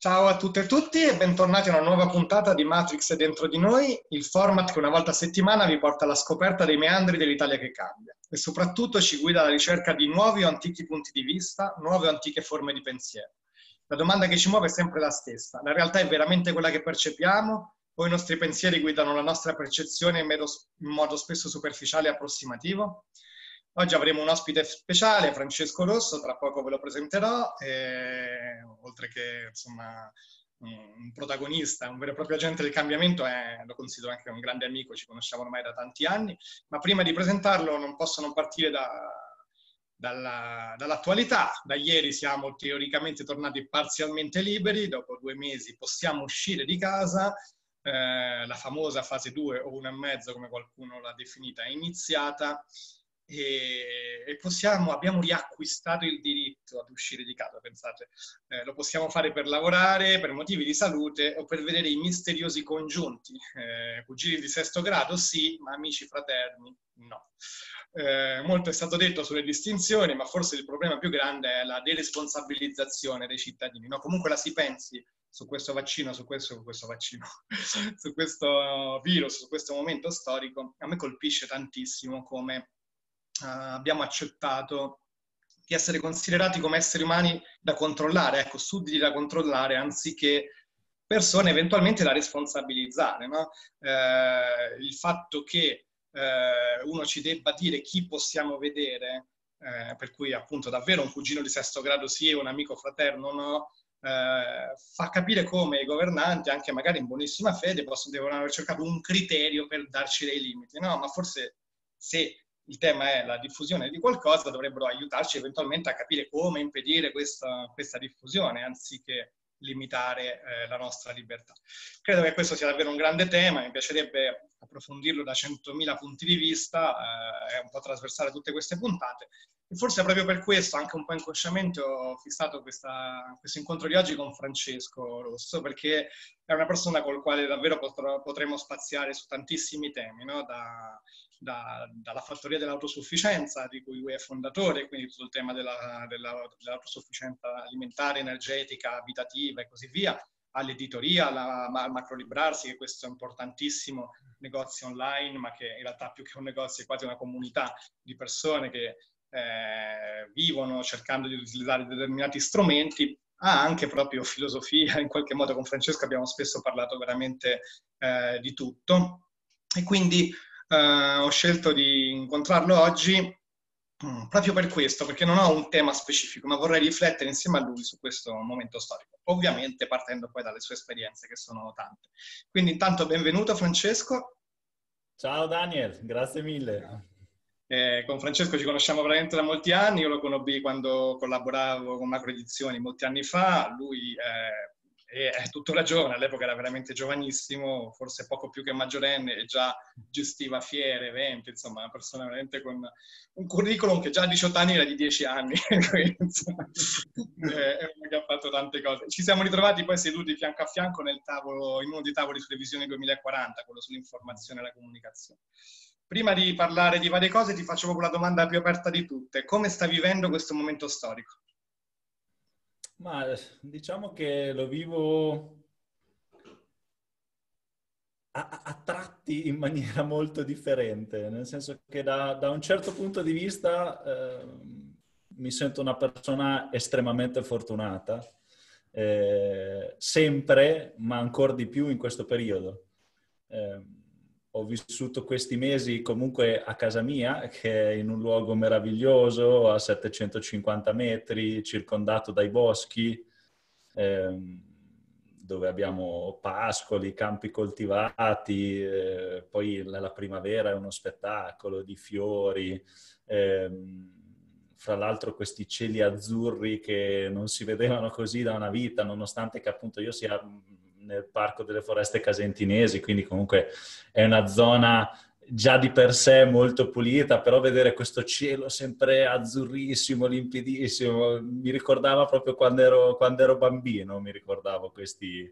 Ciao a tutte e tutti e bentornati a una nuova puntata di Matrix è dentro di noi, il format che una volta a settimana vi porta alla scoperta dei meandri dell'Italia che cambia e soprattutto ci guida alla ricerca di nuovi o antichi punti di vista, nuove o antiche forme di pensiero. La domanda che ci muove è sempre la stessa, la realtà è veramente quella che percepiamo o i nostri pensieri guidano la nostra percezione in modo spesso superficiale e approssimativo? Oggi avremo un ospite speciale, Francesco Rosso, tra poco ve lo presenterò, oltre che insomma, un protagonista, un vero e proprio agente del cambiamento, lo considero anche un grande amico, ci conosciamo ormai da tanti anni, ma prima di presentarlo non posso non partire dall'attualità. Da ieri siamo teoricamente tornati parzialmente liberi, dopo 2 mesi possiamo uscire di casa. La famosa fase 2 o 1,5 come qualcuno l'ha definita è iniziata. E abbiamo riacquistato il diritto ad uscire di casa, pensate, lo possiamo fare per lavorare, per motivi di salute o per vedere i misteriosi congiunti, cugini di sesto grado sì, ma amici fraterni no. Molto è stato detto sulle distinzioni, ma forse il problema più grande è la deresponsabilizzazione dei cittadini, no? Comunque la si pensi su questo vaccino, su questo virus, su questo momento storico, a me colpisce tantissimo come abbiamo accettato di essere considerati come esseri umani da controllare, ecco, sudditi da controllare, anziché persone eventualmente da responsabilizzare, no? Il fatto che uno ci debba dire chi possiamo vedere, per cui appunto davvero un cugino di sesto grado sì e un amico fraterno no, fa capire come i governanti, anche magari in buonissima fede, devono aver cercato un criterio per darci dei limiti, no? Ma forse se il tema è la diffusione di qualcosa, dovrebbero aiutarci eventualmente a capire come impedire questa diffusione, anziché limitare la nostra libertà. Credo che questo sia davvero un grande tema, mi piacerebbe approfondirlo da 100.000 punti di vista, è un po' trasversale tutte queste puntate, e forse proprio per questo, anche un po' inconsciamente, ho fissato questo incontro di oggi con Francesco Rosso, perché è una persona con la quale davvero potremo spaziare su tantissimi temi, no? Dalla fattoria dell'autosufficienza, di cui lui è fondatore, quindi tutto il tema dell'autosufficienza alimentare, energetica, abitativa e così via, all'editoria, al Macrolibrarsi, che questo è un importantissimo negozio online, ma che in realtà più che un negozio è quasi una comunità di persone che vivono cercando di utilizzare determinati strumenti. Ha anche proprio filosofia, in qualche modo con Francesco abbiamo spesso parlato veramente di tutto, e quindi ho scelto di incontrarlo oggi proprio per questo, perché non ho un tema specifico, ma vorrei riflettere insieme a lui su questo momento storico, ovviamente partendo poi dalle sue esperienze, che sono tante. Quindi intanto benvenuto Francesco. Ciao Daniel, grazie mille. Con Francesco ci conosciamo veramente da molti anni, io lo conobbi quando collaboravo con Macro Edizioni molti anni fa, lui è tuttora giovane, all'epoca era veramente giovanissimo, forse poco più che maggiorenne, e già gestiva fiere, eventi, insomma, una persona veramente con un curriculum che già a 18 anni era di 10 anni, insomma, che ha fatto tante cose. Ci siamo ritrovati poi seduti fianco a fianco in uno dei tavoli sulle Visioni 2040, quello sull'informazione e la comunicazione. Prima di parlare di varie cose ti faccio proprio la domanda più aperta di tutte. Come sta vivendo questo momento storico? Ma diciamo che lo vivo a tratti in maniera molto differente, nel senso che da un certo punto di vista mi sento una persona estremamente fortunata, sempre, ma ancora di più in questo periodo. Ho vissuto questi mesi comunque a casa mia, che è in un luogo meraviglioso, a 750 metri, circondato dai boschi, dove abbiamo pascoli, campi coltivati, poi la primavera è uno spettacolo di fiori, fra l'altro questi cieli azzurri che non si vedevano così da una vita, nonostante che appunto io sia nel parco delle foreste casentinesi, quindi comunque è una zona già di per sé molto pulita, però vedere questo cielo sempre azzurrissimo, limpidissimo, mi ricordava proprio quando ero bambino, mi ricordavo questi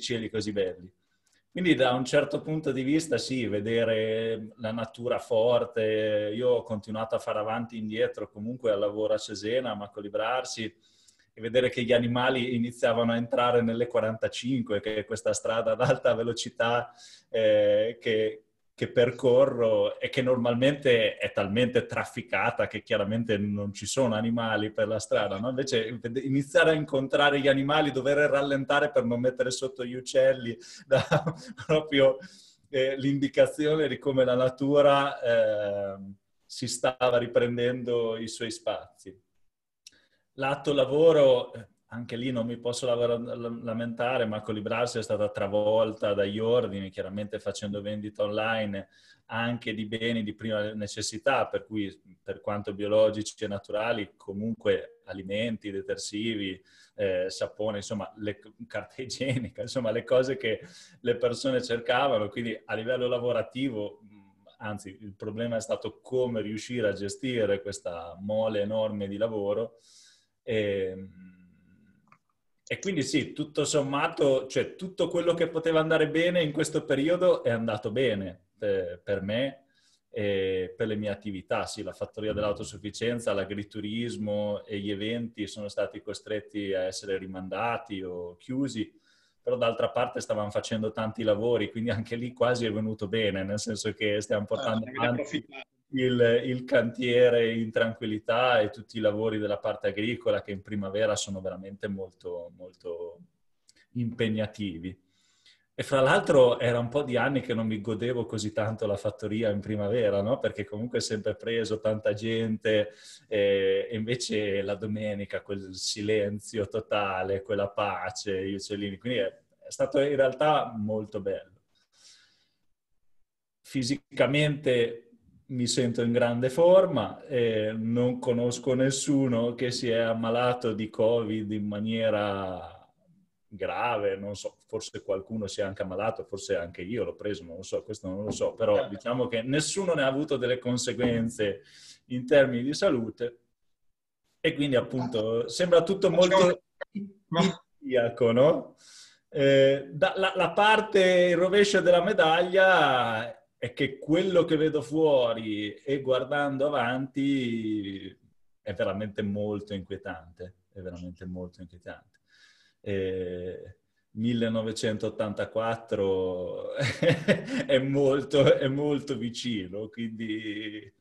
cieli così belli. Quindi da un certo punto di vista sì, vedere la natura forte, io ho continuato a fare avanti e indietro comunque al lavoro a Cesena, a Macrolibrarsi, e vedere che gli animali iniziavano a entrare nelle 45, che è questa strada ad alta velocità che percorro e che normalmente è talmente trafficata che chiaramente non ci sono animali per la strada, no? Invece iniziare a incontrare gli animali, dover rallentare per non mettere sotto gli uccelli, da proprio l'indicazione di come la natura si stava riprendendo i suoi spazi. Lato lavoro, anche lì non mi posso lamentare, Macrolibrarsi è stata travolta dagli ordini, chiaramente facendo vendita online anche di beni di prima necessità, per cui per quanto biologici e naturali, comunque alimenti, detersivi, sapone, insomma, carta igienica, insomma le cose che le persone cercavano. Quindi a livello lavorativo, anzi il problema è stato come riuscire a gestire questa mole enorme di lavoro. E quindi sì, tutto sommato, cioè tutto quello che poteva andare bene in questo periodo è andato bene per me e per le mie attività. Sì, la fattoria dell'autosufficienza, l'agriturismo e gli eventi sono stati costretti a essere rimandati o chiusi, però d'altra parte stavamo facendo tanti lavori, quindi anche lì quasi è venuto bene, nel senso che stiamo portando avanti il cantiere in tranquillità e tutti i lavori della parte agricola che in primavera sono veramente molto, molto impegnativi. E fra l'altro era un po' di anni che non mi godevo così tanto la fattoria in primavera, no? Perché comunque è sempre preso tanta gente e invece la domenica quel silenzio totale, quella pace, gli uccellini, quindi è stato in realtà molto bello. Fisicamente mi sento in grande forma, non conosco nessuno che si è ammalato di Covid in maniera grave, non so, forse qualcuno si è anche ammalato, forse anche io l'ho preso, non lo so, questo non lo so, però diciamo che nessuno ne ha avuto delle conseguenze in termini di salute e quindi appunto sembra tutto molto idilliaco, no? La parte, il rovescio della medaglia è che quello che vedo fuori e guardando avanti è veramente molto inquietante, è veramente molto inquietante. 1984 è molto vicino, quindi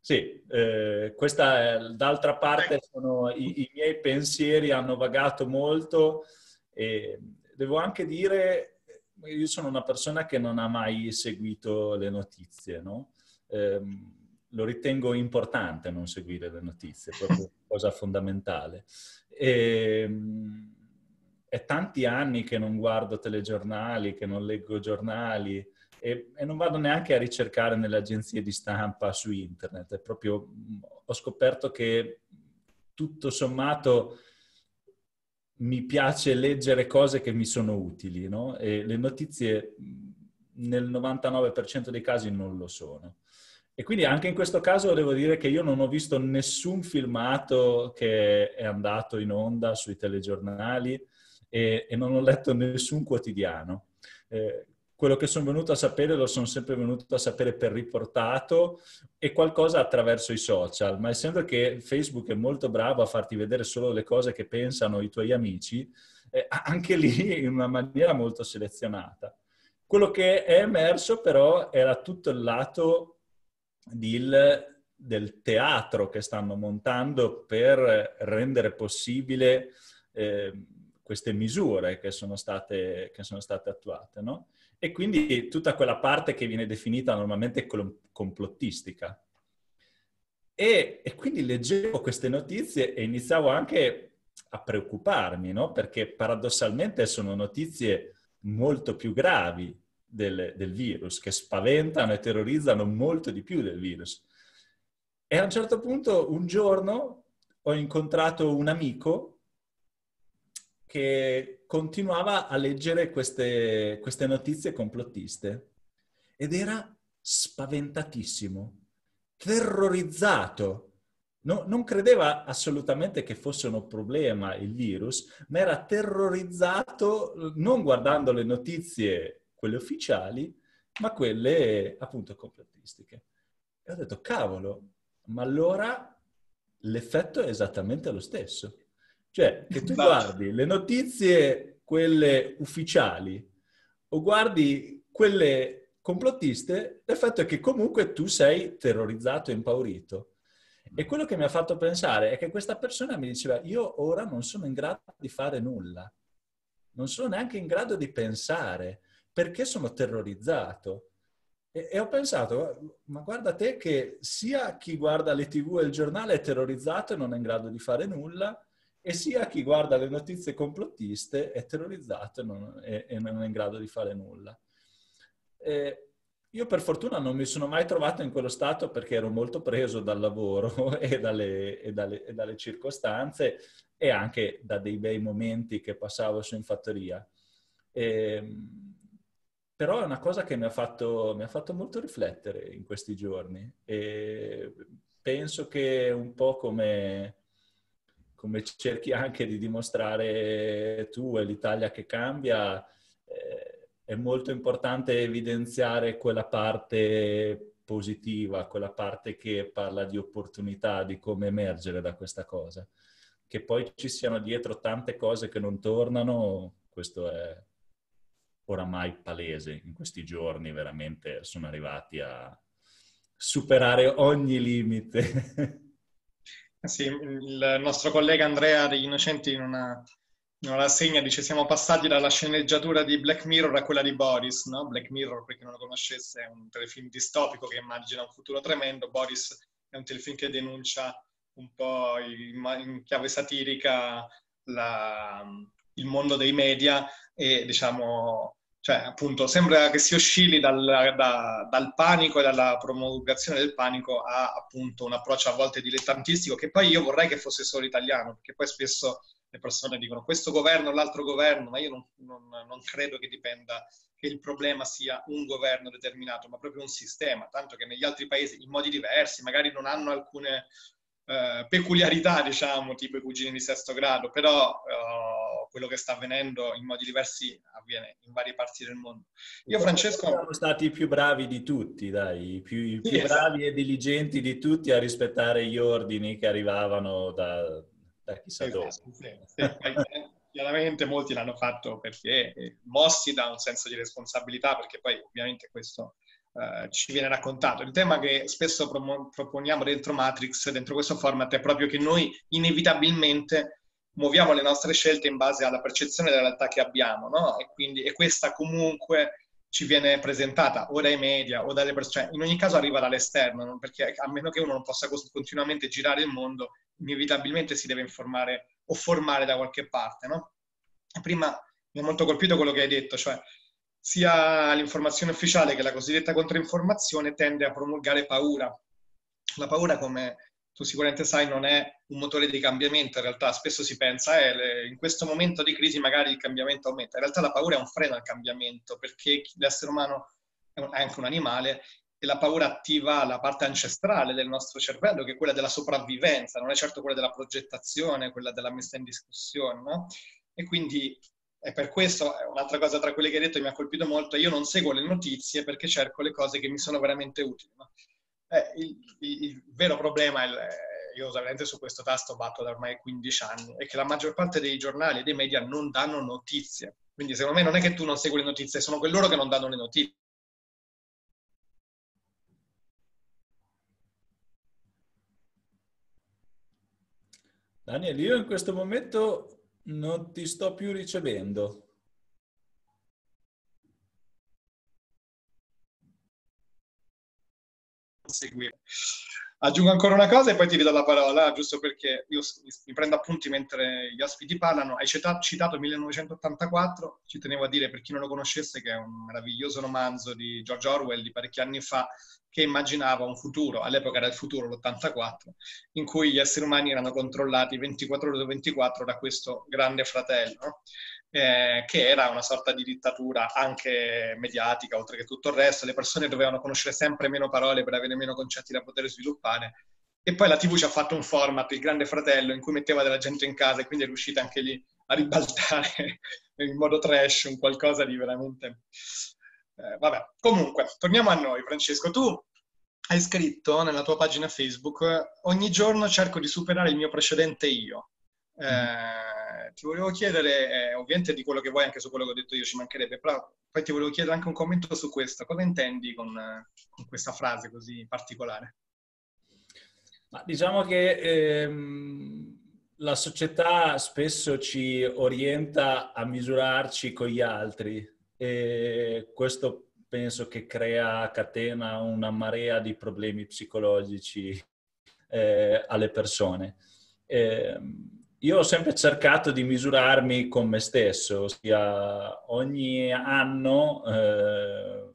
sì, d'altra parte sono, i miei pensieri hanno vagato molto e devo anche dire. Io sono una persona che non ha mai seguito le notizie, no? Lo ritengo importante non seguire le notizie, è proprio una cosa fondamentale. È tanti anni che non guardo telegiornali, che non leggo giornali e non vado neanche a ricercare nelle agenzie di stampa su internet. È proprio, ho scoperto che tutto sommato mi piace leggere cose che mi sono utili, no? E le notizie nel 99% dei casi non lo sono. E quindi anche in questo caso devo dire che io non ho visto nessun filmato che è andato in onda sui telegiornali e non ho letto nessun quotidiano. Quello che sono venuto a sapere lo sono sempre venuto a sapere per riportato e qualcosa attraverso i social, ma essendo che Facebook è molto bravo a farti vedere solo le cose che pensano i tuoi amici, anche lì in una maniera molto selezionata. Quello che è emerso però era tutto il lato del teatro che stanno montando per rendere possibile queste misure che sono state attuate, no? E quindi tutta quella parte che viene definita normalmente complottistica. E quindi leggevo queste notizie e iniziavo anche a preoccuparmi, no? Perché paradossalmente sono notizie molto più gravi del virus, che spaventano e terrorizzano molto di più del virus. E a un certo punto, un giorno, ho incontrato un amico che continuava a leggere queste notizie complottiste ed era spaventatissimo, terrorizzato. No, non credeva assolutamente che fosse un problema il virus, ma era terrorizzato non guardando le notizie, quelle ufficiali, ma quelle appunto complottistiche. E ho detto, cavolo, ma allora l'effetto è esattamente lo stesso. Cioè, che tu guardi le notizie, quelle ufficiali, o guardi quelle complottiste, l'effetto è che comunque tu sei terrorizzato e impaurito. E quello che mi ha fatto pensare è che questa persona mi diceva: io ora non sono in grado di fare nulla, non sono neanche in grado di pensare, perché sono terrorizzato. E ho pensato, ma guarda te che sia chi guarda le TV e il giornale è terrorizzato e non è in grado di fare nulla, e sia chi guarda le notizie complottiste è terrorizzato e non è in grado di fare nulla. Io per fortuna non mi sono mai trovato in quello stato, perché ero molto preso dal lavoro e dalle circostanze, e anche da dei bei momenti che passavo su in fattoria. Però è una cosa che mi ha fatto molto riflettere in questi giorni, e penso che un po' come cerchi anche di dimostrare tu e l'Italia che cambia, è molto importante evidenziare quella parte positiva, quella parte che parla di opportunità, di come emergere da questa cosa. Che poi ci siano dietro tante cose che non tornano, questo è oramai palese. In questi giorni veramente sono arrivati a superare ogni limite. Sì, il nostro collega Andrea degli Innocenti in una rassegna dice: siamo passati dalla sceneggiatura di Black Mirror a quella di Boris, no? Black Mirror, per chi non lo conoscesse, è un telefilm distopico che immagina un futuro tremendo. Boris è un telefilm che denuncia un po' in chiave satirica il mondo dei media, e diciamo, cioè appunto sembra che si oscilli dal panico e dalla promulgazione del panico a appunto un approccio a volte dilettantistico, che poi io vorrei che fosse solo italiano, perché poi spesso le persone dicono questo governo, l'altro governo, ma io non credo che dipenda, che il problema sia un governo determinato, ma proprio un sistema, tanto che negli altri paesi in modi diversi, magari non hanno alcune peculiarità, diciamo, tipo i cugini di sesto grado, però quello che sta avvenendo in modi diversi avviene in varie parti del mondo. Io, Francesco... Siamo stati i più bravi di tutti, dai, i più bravi e diligenti di tutti a rispettare gli ordini che arrivavano da chissà dove. Chiaramente molti l'hanno fatto perché mossi da un senso di responsabilità, perché poi ovviamente questo... ci viene raccontato. Il tema che spesso proponiamo dentro Matrix, dentro questo format, è proprio che noi inevitabilmente muoviamo le nostre scelte in base alla percezione della realtà che abbiamo, no? E quindi questa comunque ci viene presentata o dai media o dalle persone, cioè in ogni caso arriva dall'esterno, no? Perché a meno che uno non possa continuamente girare il mondo, inevitabilmente si deve informare o formare da qualche parte, no? Prima mi ha molto colpito quello che hai detto, cioè sia l'informazione ufficiale che la cosiddetta controinformazione tende a promulgare paura. La paura, come tu sicuramente sai, non è un motore di cambiamento. In realtà spesso si pensa in questo momento di crisi magari il cambiamento aumenta. In realtà la paura è un freno al cambiamento, perché l'essere umano è anche un animale e la paura attiva la parte ancestrale del nostro cervello, che è quella della sopravvivenza, non è certo quella della progettazione, quella della messa in discussione, no? E quindi... E per questo, un'altra cosa tra quelle che hai detto mi ha colpito molto, io non seguo le notizie perché cerco le cose che mi sono veramente utili. No? Il vero problema, io veramente su questo tasto batto da ormai 15 anni, è che la maggior parte dei giornali e dei media non danno notizie. Quindi secondo me non è che tu non segui le notizie, sono loro che non danno le notizie. Daniel, io in questo momento... non ti sto più ricevendo. Seguire. Aggiungo ancora una cosa e poi ti ridò la parola, giusto perché io mi prendo appunti mentre gli ospiti parlano. Hai citato 1984, ci tenevo a dire per chi non lo conoscesse che è un meraviglioso romanzo di George Orwell di parecchi anni fa, che immaginava un futuro, all'epoca era il futuro, l'84, in cui gli esseri umani erano controllati 24 ore su 24 da questo grande fratello, che era una sorta di dittatura anche mediatica, oltre che tutto il resto. Le persone dovevano conoscere sempre meno parole per avere meno concetti da poter sviluppare. E poi la TV ci ha fatto un format, il Grande Fratello, in cui metteva della gente in casa, e quindi è riuscita anche lì a ribaltare in modo trash un qualcosa di veramente... vabbè, comunque, torniamo a noi, Francesco. Tu hai scritto nella tua pagina Facebook: ogni giorno cerco di superare il mio precedente io. Ti volevo chiedere, ovviamente di quello che vuoi, anche su quello che ho detto io, ci mancherebbe, però poi ti volevo chiedere anche un commento su questo. Cosa intendi con questa frase così particolare? Ma diciamo che la società spesso ci orienta a misurarci con gli altri e questo penso che crea a catena una marea di problemi psicologici alle persone. Io ho sempre cercato di misurarmi con me stesso, ossia ogni anno,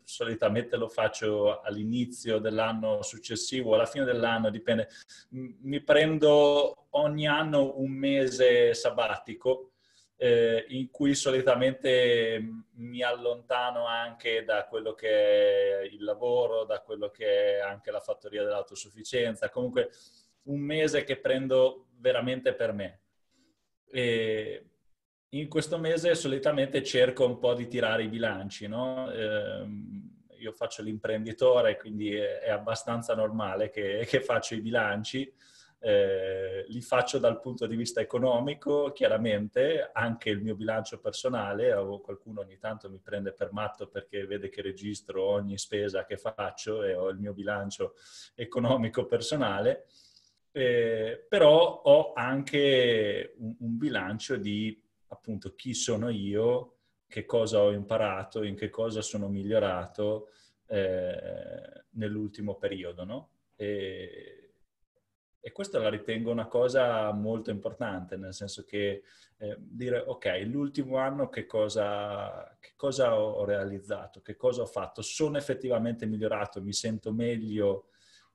solitamente lo faccio all'inizio dell'anno successivo, alla fine dell'anno, dipende, mi prendo ogni anno un mese sabbatico in cui solitamente mi allontano anche da quello che è il lavoro, da quello che è anche la fattoria dell'autosufficienza, comunque un mese che prendo veramente per me. E in questo mese solitamente cerco un po' di tirare i bilanci, no? Io faccio l'imprenditore, quindi è abbastanza normale che faccio i bilanci. Li faccio dal punto di vista economico, chiaramente, anche il mio bilancio personale. Qualcuno ogni tanto mi prende per matto perché vede che registro ogni spesa che faccio e ho il mio bilancio economico personale. Però ho anche un bilancio di appunto chi sono io, che cosa ho imparato, in che cosa sono migliorato nell'ultimo periodo, no? E questa la ritengo una cosa molto importante, nel senso che dire ok, l'ultimo anno che cosa ho realizzato, che cosa ho fatto, sono effettivamente migliorato, mi sento meglio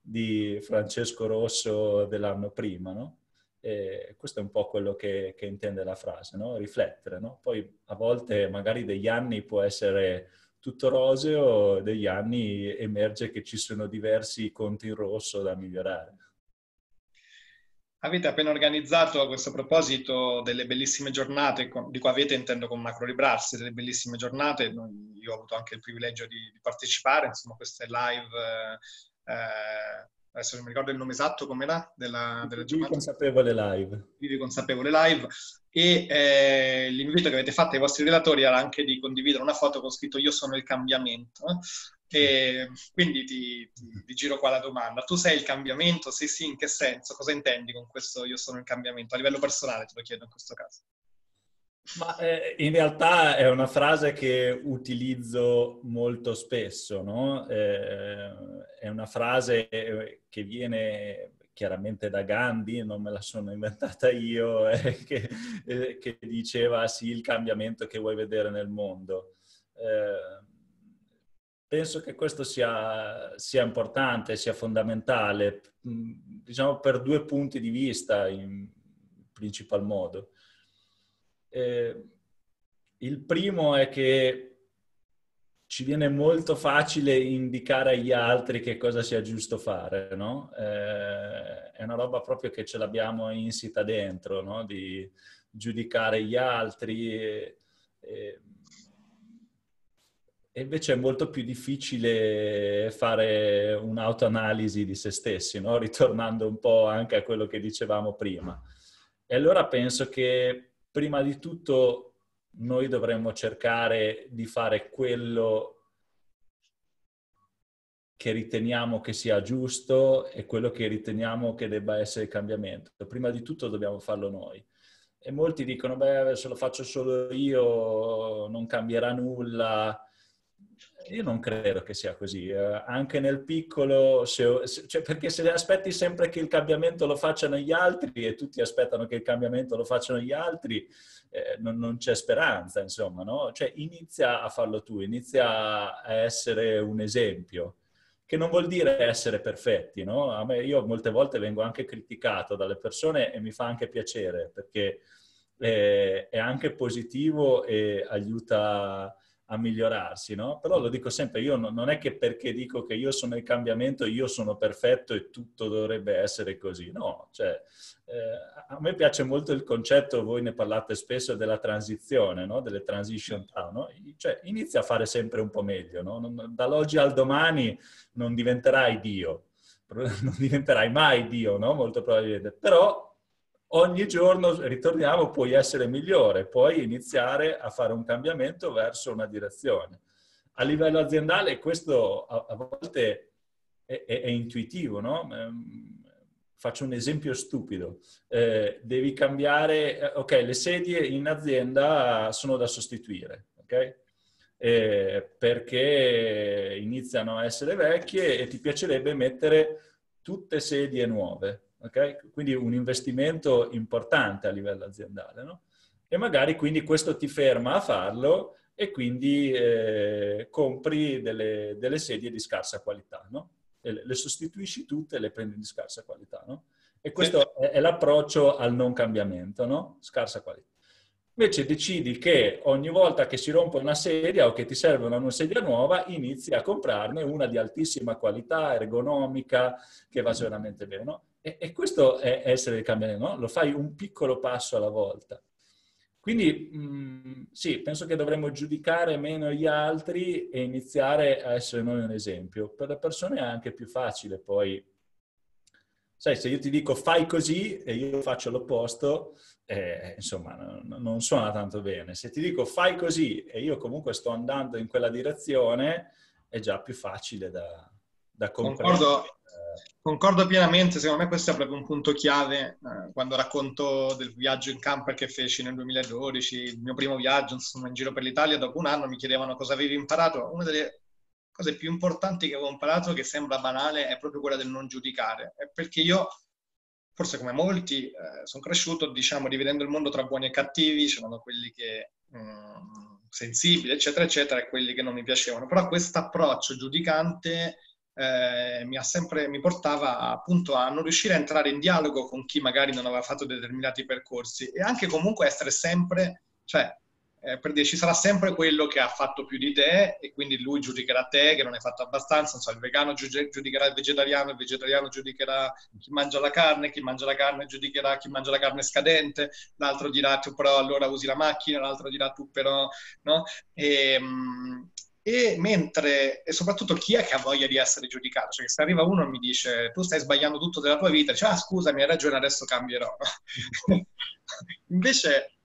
di Francesco Rosso dell'anno prima, no? E questo è un po' quello che intende la frase, no? Riflettere, no? Poi a volte magari degli anni può essere tutto roseo, degli anni emerge che ci sono diversi conti in rosso da migliorare. Avete appena organizzato a questo proposito delle bellissime giornate, di cui avete, intendo con Macrolibrarsi, delle bellissime giornate, io ho avuto anche il privilegio di partecipare, insomma queste live... adesso non mi ricordo il nome esatto, com'era, della Vivi Consapevole Live. Vivi Consapevole Live. E l'invito che avete fatto ai vostri relatori era anche di condividere una foto con scritto "Io sono il cambiamento". E quindi ti giro qua la domanda. Tu sei il cambiamento? Se sì, in che senso? Cosa intendi con questo "Io sono il cambiamento"? A livello personale te lo chiedo in questo caso. Ma in realtà è una frase che utilizzo molto spesso, no? È una frase che viene chiaramente da Gandhi, non me la sono inventata io, che diceva "sì, il cambiamento che vuoi vedere nel mondo". Penso che questo sia importante, sia fondamentale, diciamo per due punti di vista in principal modo. Il primo è che ci viene molto facile indicare agli altri che cosa sia giusto fare, no? È una roba proprio che ce l'abbiamo insita dentro, no? Di giudicare gli altri e invece è molto più difficile fare un'autoanalisi di se stessi, no? Ritornando un po' anche a quello che dicevamo prima. E allora penso che prima di tutto noi dovremmo cercare di fare quello che riteniamo che sia giusto e quello che riteniamo che debba essere il cambiamento. Prima di tutto dobbiamo farlo noi. E molti dicono, beh, se lo faccio solo io non cambierà nulla. Io non credo che sia così. Anche nel piccolo, cioè, perché se aspetti sempre che il cambiamento lo facciano gli altri e tutti aspettano che il cambiamento lo facciano gli altri, non c'è speranza, insomma, no? Cioè, inizia a farlo tu, inizia a essere un esempio, che non vuol dire essere perfetti, no? A me, io molte volte vengo anche criticato dalle persone e mi fa anche piacere, perché è anche positivo e aiuta a migliorarsi, no? Però lo dico sempre, io non è che perché dico che io sono il cambiamento, io sono perfetto e tutto dovrebbe essere così, no? Cioè, a me piace molto il concetto, voi ne parlate spesso, della transizione, no? Delle transition town, no? Cioè, inizia a fare sempre un po' meglio, no? Dall'oggi al domani non diventerai Dio, non diventerai mai Dio, no? Molto probabilmente, però ogni giorno ritorniamo, puoi essere migliore, puoi iniziare a fare un cambiamento verso una direzione. A livello aziendale questo a volte è intuitivo, no? Faccio un esempio stupido. Devi cambiare, ok, le sedie in azienda sono da sostituire, ok? Perché iniziano a essere vecchie e ti piacerebbe mettere tutte sedie nuove, ok? Quindi un investimento importante a livello aziendale, no? E magari quindi questo ti ferma a farlo e quindi compri delle sedie di scarsa qualità, no? Le sostituisci tutte e le prendi di scarsa qualità, no? E questo è l'approccio al non cambiamento, no? Scarsa qualità. Invece decidi che ogni volta che si rompe una sedia o che ti serve una sedia nuova, inizi a comprarne una di altissima qualità, ergonomica, che va veramente bene, no? E questo è essere il cambiamento, no? Lo fai un piccolo passo alla volta. Quindi sì, penso che dovremmo giudicare meno gli altri e iniziare a essere noi un esempio. Per le persone è anche più facile poi. Sai, se io ti dico fai così e io faccio l'opposto, insomma, non suona tanto bene. Se ti dico fai così e io comunque sto andando in quella direzione, è già più facile da comprendere. Concordo pienamente, secondo me questo è proprio un punto chiave quando racconto del viaggio in camper che feci nel 2012, il mio primo viaggio, insomma, in giro per l'Italia. Dopo un anno mi chiedevano cosa avevi imparato. Una delle cose più importanti che avevo imparato, che sembra banale, è proprio quella del non giudicare. È perché io, forse come molti, sono cresciuto, diciamo, dividendo il mondo tra buoni e cattivi. C'erano quelli che sensibili, eccetera, eccetera, e quelli che non mi piacevano. Però questo approccio giudicante mi portava appunto a non riuscire a entrare in dialogo con chi magari non aveva fatto determinati percorsi, e anche comunque essere sempre, per dire, ci sarà sempre quello che ha fatto più di te e quindi lui giudicherà te che non hai fatto abbastanza. Non so, il vegano giudicherà il vegetariano giudicherà chi mangia la carne, chi mangia la carne giudicherà chi mangia la carne scadente, l'altro dirà tu però allora usi la macchina, l'altro dirà tu però, no? E soprattutto chi è che ha voglia di essere giudicato? Cioè, se arriva uno e mi dice tu stai sbagliando tutto della tua vita, dice ah scusami, hai ragione, adesso cambierò. Invece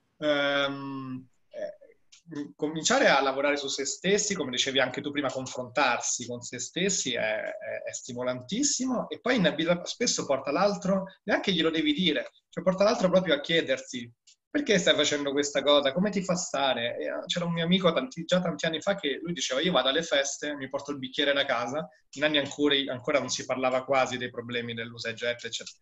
cominciare a lavorare su se stessi, come dicevi anche tu prima, confrontarsi con se stessi è stimolantissimo, e poi in vita spesso porta l'altro, neanche glielo devi dire, cioè porta l'altro proprio a chiedersi perché stai facendo questa cosa? Come ti fa stare? C'era un mio amico già tanti anni fa che lui diceva io vado alle feste, mi porto il bicchiere da casa, in anni ancora non si parlava quasi dei problemi dell'usa e getta, eccetera.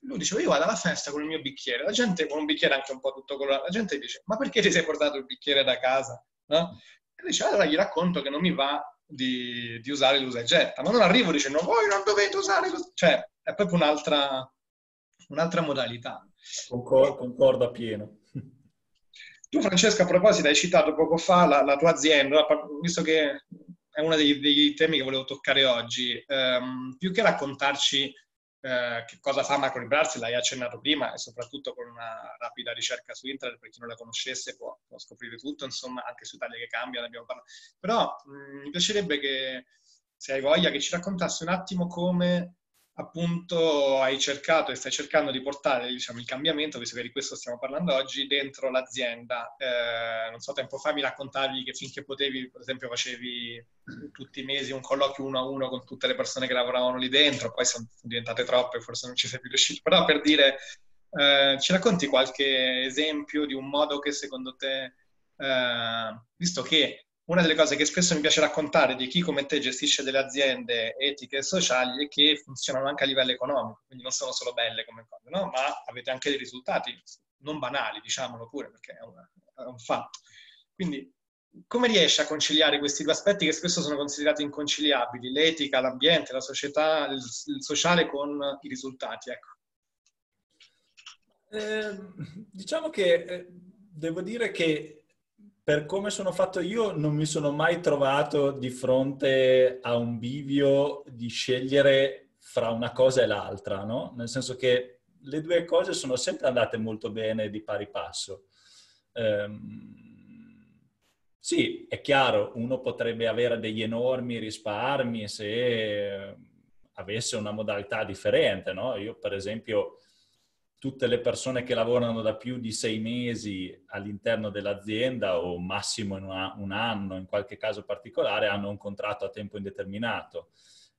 Lui diceva io vado alla festa con il mio bicchiere, la gente con un bicchiere anche un po' tutto colorato, la gente dice ma perché ti sei portato il bicchiere da casa? No? E dice allora gli racconto che non mi va di usare l'usa e getta, ma non arrivo dicendo voi non dovete usare l'usa, cioè è proprio un'altra modalità. Concordo appieno. Tu Francesco, a proposito, hai citato poco fa la tua azienda, visto che è uno dei temi che volevo toccare oggi. Più che raccontarci che cosa fa Macrolibrarsi, l'hai accennato prima, e soprattutto con una rapida ricerca su internet, per chi non la conoscesse può scoprire tutto, insomma, anche su Italia Che Cambia ne abbiamo parlato. Però mi piacerebbe che, se hai voglia, che ci raccontassi un attimo come appunto hai cercato e stai cercando di portare, diciamo, il cambiamento, visto che di questo stiamo parlando oggi, dentro l'azienda. Non so, tempo fa mi raccontavi che finché potevi, per esempio, facevi tutti i mesi un colloquio 1 a 1 con tutte le persone che lavoravano lì dentro, poi sono diventate troppe, forse non ci sei più riuscito, però per dire, ci racconti qualche esempio di un modo che secondo te, visto che una delle cose che spesso mi piace raccontare di chi come te gestisce delle aziende etiche e sociali è che funzionano anche a livello economico, quindi non sono solo belle come cose, no? Ma avete anche dei risultati non banali, diciamolo pure, perché è un fatto. Quindi come riesci a conciliare questi due aspetti che spesso sono considerati inconciliabili, l'etica, l'ambiente, la società, il sociale con i risultati? Ecco. Diciamo che devo dire che per come sono fatto io non mi sono mai trovato di fronte a un bivio di scegliere fra una cosa e l'altra, no? Nel senso che le due cose sono sempre andate molto bene di pari passo. Sì, è chiaro, uno potrebbe avere degli enormi risparmi se avesse una modalità differente, no? Io per esempio tutte le persone che lavorano da più di 6 mesi all'interno dell'azienda o massimo un anno, in qualche caso particolare, hanno un contratto a tempo indeterminato.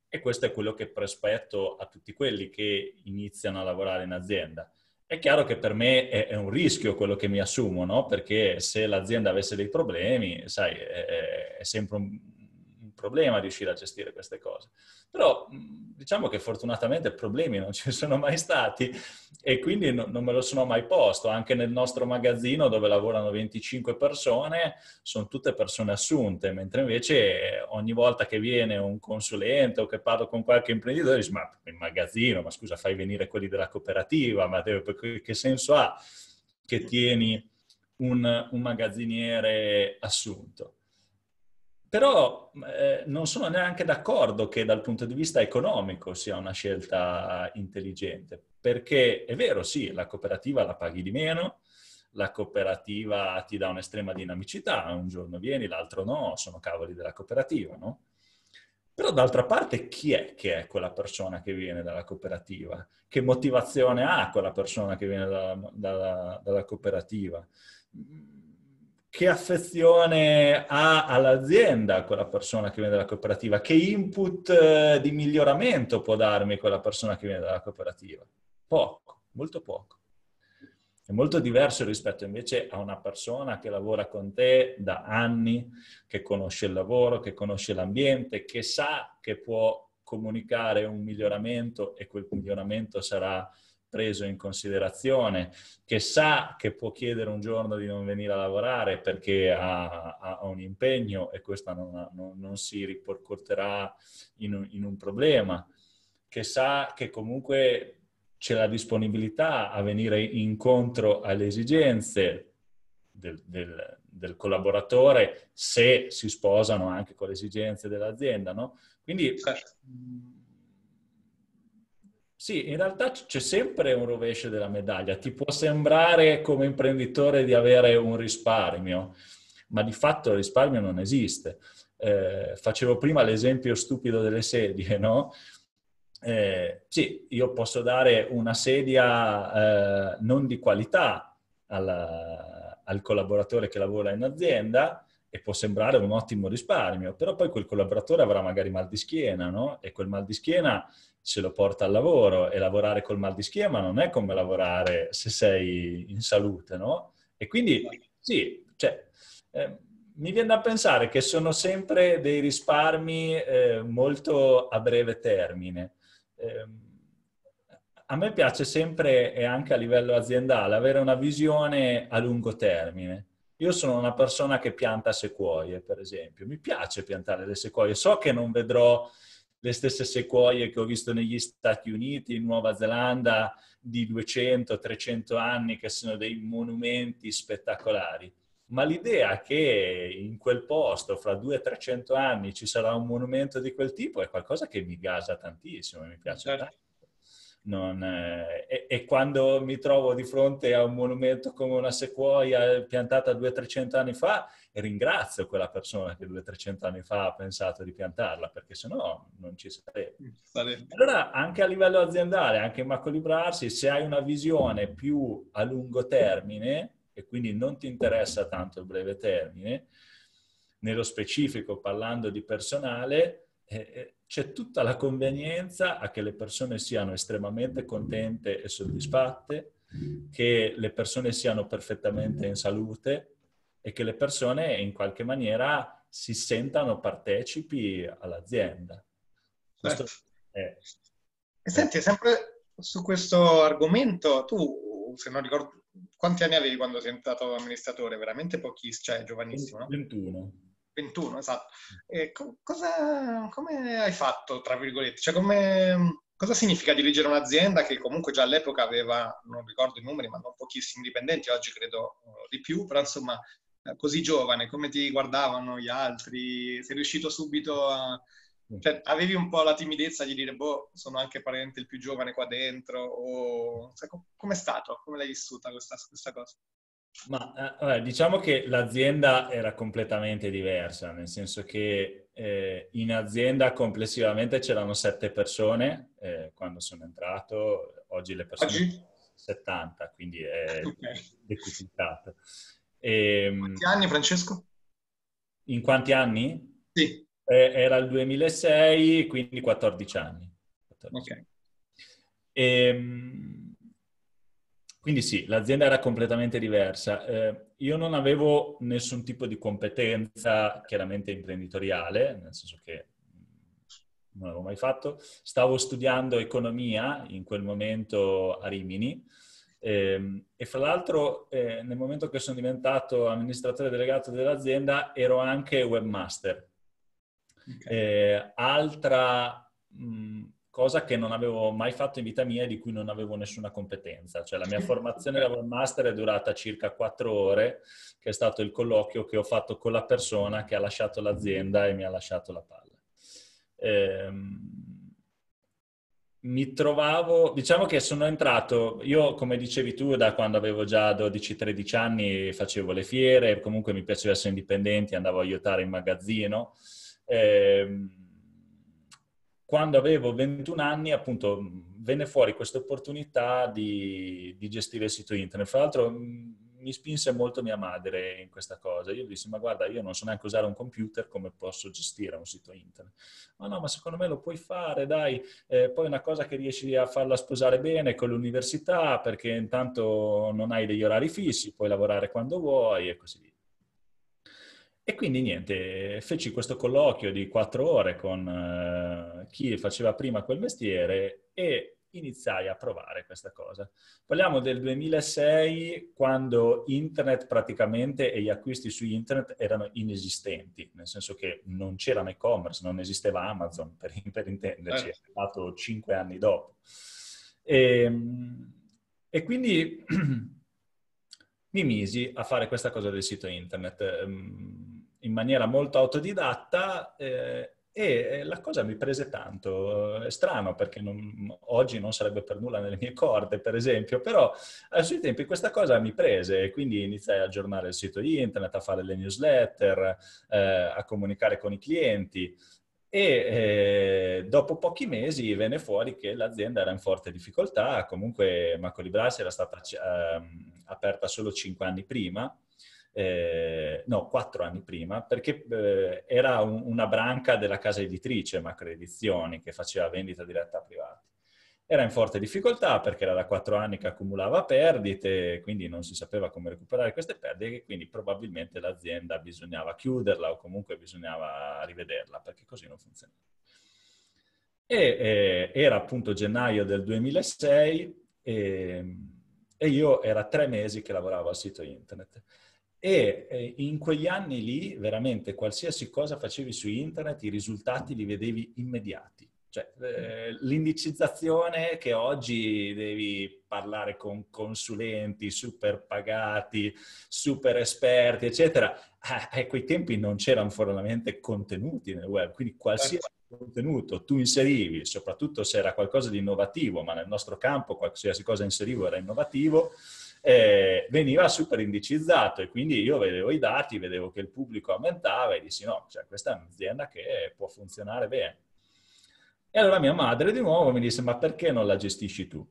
E questo è quello che prospetto a tutti quelli che iniziano a lavorare in azienda. È chiaro che per me è un rischio quello che mi assumo, no? Perché se l'azienda avesse dei problemi, sai, è sempre un problema riuscire a gestire queste cose. Però diciamo che fortunatamente problemi non ci sono mai stati e quindi non me lo sono mai posto. Anche nel nostro magazzino dove lavorano 25 persone, sono tutte persone assunte, mentre invece ogni volta che viene un consulente o che parlo con qualche imprenditore dice ma il magazzino, ma scusa, fai venire quelli della cooperativa, ma che senso ha che tieni un magazziniere assunto? Però non sono neanche d'accordo che dal punto di vista economico sia una scelta intelligente, perché è vero, sì, la cooperativa la paghi di meno, la cooperativa ti dà un'estrema dinamicità, un giorno vieni, l'altro no, sono cavoli della cooperativa, no? Però d'altra parte chi è che è quella persona che viene dalla cooperativa? Che motivazione ha quella persona che viene dalla cooperativa? Che affezione ha all'azienda quella persona che viene dalla cooperativa? Che input di miglioramento può darmi quella persona che viene dalla cooperativa? Poco, molto poco. È molto diverso rispetto invece a una persona che lavora con te da anni, che conosce il lavoro, che conosce l'ambiente, che sa che può comunicare un miglioramento e quel miglioramento sarà preso in considerazione, che sa che può chiedere un giorno di non venire a lavorare perché ha un impegno e questo non si ripercuoterà in un problema, che sa che comunque c'è la disponibilità a venire incontro alle esigenze del collaboratore se si sposano anche con le esigenze dell'azienda, no? Quindi... Sì, in realtà c'è sempre un rovescio della medaglia. Ti può sembrare come imprenditore di avere un risparmio, ma di fatto il risparmio non esiste. Facevo prima l'esempio stupido delle sedie, no? Sì, io posso dare una sedia non di qualità al collaboratore che lavora in azienda, e può sembrare un ottimo risparmio, però poi quel collaboratore avrà magari mal di schiena, no? E quel mal di schiena se lo porta al lavoro, e lavorare col mal di schiena non è come lavorare se sei in salute, no? E quindi sì, cioè, mi viene da pensare che sono sempre dei risparmi molto a breve termine. A me piace sempre, e anche a livello aziendale, avere una visione a lungo termine. Io sono una persona che pianta sequoie, per esempio. Mi piace piantare le sequoie. So che non vedrò le stesse sequoie che ho visto negli Stati Uniti, in Nuova Zelanda, di 200-300 anni, che sono dei monumenti spettacolari. Ma l'idea che in quel posto, fra 200-300 anni, ci sarà un monumento di quel tipo è qualcosa che mi gasa tantissimo e mi piace tanto. E quando mi trovo di fronte a un monumento come una sequoia piantata 200-300 anni fa, ringrazio quella persona che 200-300 anni fa ha pensato di piantarla, perché sennò non ci sarebbe. Allora anche a livello aziendale, anche in Macrolibrarsi, se hai una visione più a lungo termine e quindi non ti interessa tanto il breve termine, nello specifico parlando di personale, c'è tutta la convenienza a che le persone siano estremamente contente e soddisfatte, che le persone siano perfettamente in salute e che le persone in qualche maniera si sentano partecipi all'azienda. Senti, sempre su questo argomento, tu, se non ricordo, quanti anni avevi quando sei entrato amministratore? Veramente pochissimo, cioè giovanissimo, no? 21. 21, esatto. E come hai fatto, tra virgolette? Cioè, cosa significa dirigere un'azienda che comunque già all'epoca aveva, non ricordo i numeri, ma non pochissimi dipendenti, oggi credo di più, però insomma, così giovane, come ti guardavano gli altri? Sei riuscito subito a... Cioè, avevi un po' la timidezza di dire, boh, sono anche parente il più giovane qua dentro, o... Cioè, com'è stato? Come l'hai vissuta questa cosa? Ma diciamo che l'azienda era completamente diversa, nel senso che in azienda complessivamente c'erano 7 persone quando sono entrato, oggi le persone... Oggi? 70, quindi è decuplicata. In quanti anni, Francesco? In quanti anni? Sì. Era il 2006, quindi 14 anni. 14. Ok. Quindi sì, l'azienda era completamente diversa. Io non avevo nessun tipo di competenza chiaramente imprenditoriale, nel senso che non l'avevo mai fatto. Stavo studiando economia in quel momento a Rimini e fra l'altro nel momento che sono diventato amministratore delegato dell'azienda ero anche webmaster. Okay. Altra cosa che non avevo mai fatto in vita mia e di cui non avevo nessuna competenza. Cioè la mia formazione da webmaster è durata circa 4 ore, che è stato il colloquio che ho fatto con la persona che ha lasciato l'azienda e mi ha lasciato la palla. Mi trovavo, diciamo che sono entrato, io come dicevi tu da quando avevo già 12-13 anni facevo le fiere, comunque mi piaceva essere indipendente, andavo a aiutare in magazzino. Quando avevo 21 anni appunto venne fuori questa opportunità di gestire il sito internet. Fra l'altro mi spinse molto mia madre in questa cosa. Io gli dissi, ma guarda, io non so neanche usare un computer, come posso gestire un sito internet? Ma no, ma secondo me lo puoi fare, dai. Poi è una cosa che riesci a farla sposare bene con l'università, perché intanto non hai degli orari fissi, puoi lavorare quando vuoi e così via. E quindi niente, feci questo colloquio di 4 ore con chi faceva prima quel mestiere e iniziai a provare questa cosa. Parliamo del 2006, quando internet praticamente e gli acquisti su internet erano inesistenti, nel senso che non c'era e-commerce, non esisteva Amazon, per intenderci, è arrivato 5 anni dopo. E quindi mi misi a fare questa cosa del sito internet in maniera molto autodidatta e la cosa mi prese tanto. È strano perché oggi non sarebbe per nulla nelle mie corde, per esempio, però ai suoi tempi questa cosa mi prese e quindi iniziai a aggiornare il sito internet, a fare le newsletter, a comunicare con i clienti e dopo pochi mesi venne fuori che l'azienda era in forte difficoltà. Comunque Macrolibrarsi era stata aperta solo 5 anni prima. No, 4 anni prima, perché era una branca della casa editrice Macro Edizioni che faceva vendita diretta a privati. Era in forte difficoltà perché era da 4 anni che accumulava perdite, quindi non si sapeva come recuperare queste perdite, quindi probabilmente l'azienda bisognava chiuderla o comunque bisognava rivederla, perché così non funzionava. Era appunto gennaio del 2006 e io era 3 mesi che lavoravo al sito internet. E in quegli anni lì, veramente, qualsiasi cosa facevi su internet, i risultati li vedevi immediati. Cioè, l'indicizzazione che oggi devi parlare con consulenti super pagati, super esperti, eccetera. A quei tempi non c'erano formalmente contenuti nel web, quindi qualsiasi contenuto tu inserivi, soprattutto se era qualcosa di innovativo, ma nel nostro campo qualsiasi cosa inserivo era innovativo, veniva super indicizzato e quindi io vedevo i dati, vedevo che il pubblico aumentava e dissi no, cioè questa è un'azienda che può funzionare bene. E allora mia madre di nuovo mi disse, ma perché non la gestisci tu?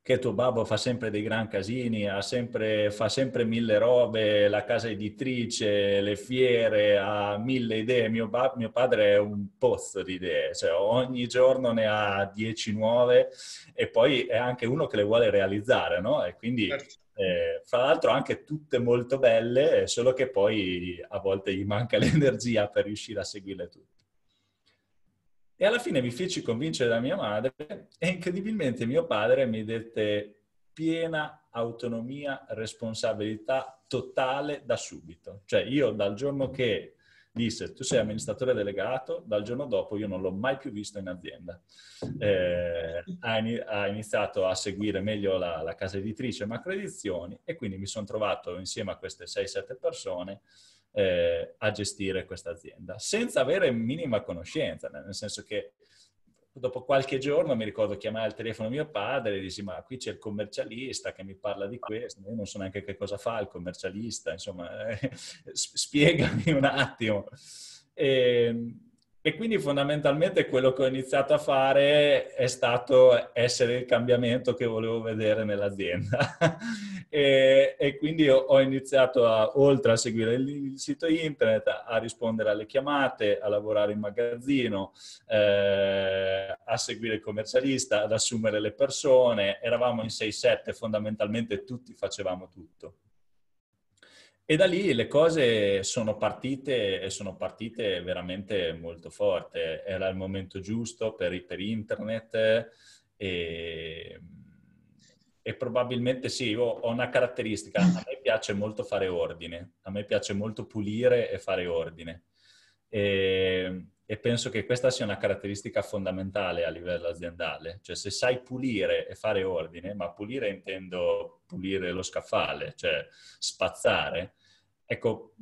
Che tuo babbo fa sempre dei gran casini, fa sempre 1000 robe, la casa editrice, le fiere, ha 1000 idee. Mio padre è un pozzo di idee, cioè ogni giorno ne ha 10 nuove e poi è anche uno che le vuole realizzare, no? E quindi, fra l'altro, anche tutte molto belle, solo che poi a volte gli manca l'energia per riuscire a seguirle tutte. E alla fine mi feci convincere da mia madre e incredibilmente mio padre mi dette piena autonomia, responsabilità totale da subito. Cioè io dal giorno che disse tu sei amministratore delegato, dal giorno dopo io non l'ho mai più visto in azienda. Ha iniziato a seguire meglio la casa editrice Macro Edizioni e quindi mi sono trovato insieme a queste 6-7 persone a gestire questa azienda senza avere minima conoscenza, nel senso che dopo qualche giorno mi ricordo chiamai al telefono mio padre e dissi ma qui c'è il commercialista che mi parla di questo, io non so neanche che cosa fa il commercialista, insomma spiegami un attimo. E quindi fondamentalmente quello che ho iniziato a fare è stato essere il cambiamento che volevo vedere nell'azienda. E quindi ho iniziato, oltre a seguire il sito internet, a rispondere alle chiamate, a lavorare in magazzino, a seguire il commercialista, ad assumere le persone. Eravamo in 6-7, fondamentalmente tutti facevamo tutto. E da lì le cose sono partite e sono partite veramente molto forte. Era il momento giusto per internet e probabilmente sì, io ho una caratteristica. A me piace molto fare ordine, a me piace molto pulire e fare ordine. E penso che questa sia una caratteristica fondamentale a livello aziendale. Cioè se sai pulire e fare ordine, ma pulire intendo pulire lo scaffale, cioè spazzare. Ecco,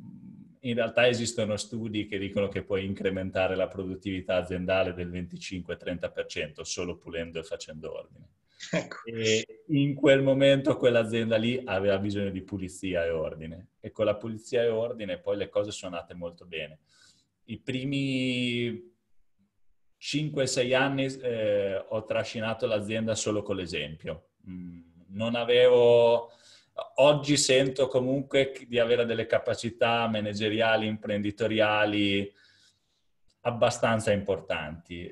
in realtà esistono studi che dicono che puoi incrementare la produttività aziendale del 25-30% solo pulendo e facendo ordine. Ecco. E in quel momento quell'azienda lì aveva bisogno di pulizia e ordine. E con la pulizia e ordine poi le cose sono andate molto bene. I primi 5-6 anni ho trascinato l'azienda solo con l'esempio. Non avevo... Oggi sento comunque di avere delle capacità manageriali, imprenditoriali abbastanza importanti.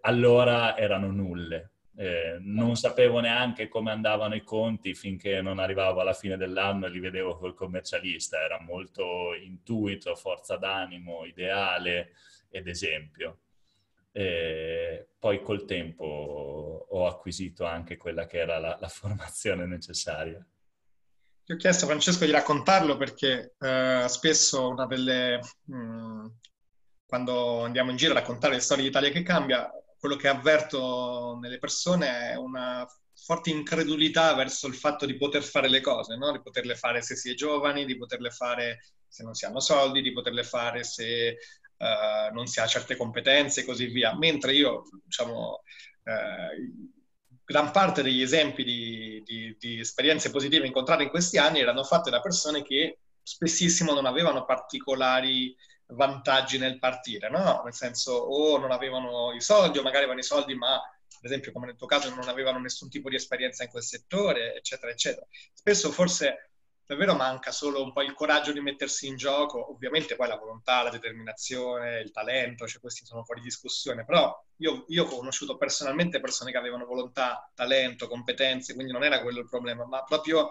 Allora erano nulle. Non sapevo neanche come andavano i conti finché non arrivavo alla fine dell'anno e li vedevo col commercialista. Era molto intuito, forza d'animo, ideale ed esempio. Poi col tempo ho acquisito anche quella che era la formazione necessaria. Ti ho chiesto, Francesco, di raccontarlo perché spesso una delle... quando andiamo in giro a raccontare le storie di Italia che cambia, quello che avverto nelle persone è una forte incredulità verso il fatto di poter fare le cose, no? Di poterle fare se si è giovani, di poterle fare se non si hanno soldi, di poterle fare se non si ha certe competenze e così via. Mentre io, diciamo, gran parte degli esempi di esperienze positive incontrate in questi anni erano fatte da persone che spessissimo non avevano particolari vantaggi nel partire, no? Nel senso, o non avevano i soldi, o magari avevano i soldi, ma per esempio, come nel tuo caso, non avevano nessun tipo di esperienza in quel settore, eccetera, eccetera. Spesso forse davvero manca solo un po' il coraggio di mettersi in gioco, ovviamente poi la volontà, la determinazione, il talento, cioè questi sono fuori discussione, però io ho conosciuto personalmente persone che avevano volontà, talento, competenze, quindi non era quello il problema, ma proprio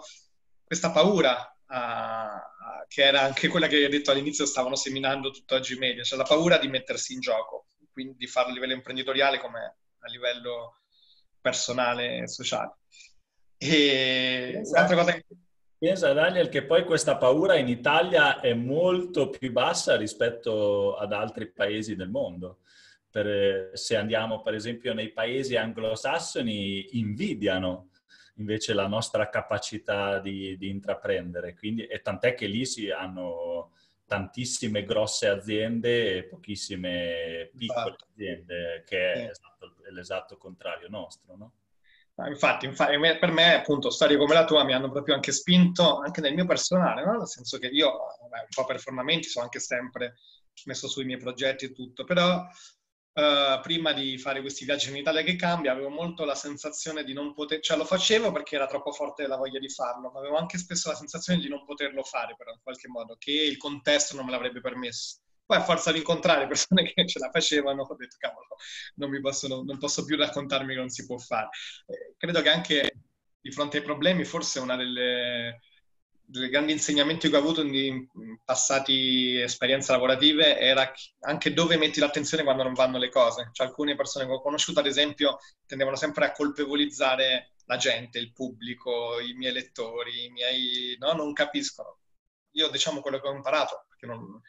questa paura che era anche quella che hai detto all'inizio stavano seminando tutt'oggi i media, cioè la paura di mettersi in gioco, quindi di farlo a livello imprenditoriale come a livello personale e sociale. E un'altra cosa che... Pensa, Daniel, che poi questa paura in Italia è molto più bassa rispetto ad altri paesi del mondo. Se andiamo per esempio nei paesi anglosassoni, invidiano invece la nostra capacità di intraprendere. Quindi, e tant'è che lì si hanno tantissime grosse aziende e pochissime piccole aziende, che è l'esatto contrario nostro, no? Infatti, per me appunto storie come la tua mi hanno proprio anche spinto anche nel mio personale, no? Nel senso che io, un po' performanti, sono anche sempre messo sui miei progetti e tutto, però prima di fare questi viaggi in Italia che cambia avevo molto la sensazione di non poter, cioè lo facevo perché era troppo forte la voglia di farlo, ma avevo anche spesso la sensazione di non poterlo fare, però in qualche modo, che il contesto non me l'avrebbe permesso. Poi a forza di incontrare persone che ce la facevano ho detto cavolo, non posso più raccontarmi che non si può fare. Credo che anche di fronte ai problemi forse una delle grandi insegnamenti che ho avuto in passati esperienze lavorative era anche dove metti l'attenzione quando non vanno le cose. Cioè alcune persone che ho conosciuto, ad esempio, tendevano sempre a colpevolizzare la gente, il pubblico, i miei lettori, i miei... no, non capiscono. Io, diciamo, quello che ho imparato, perché non...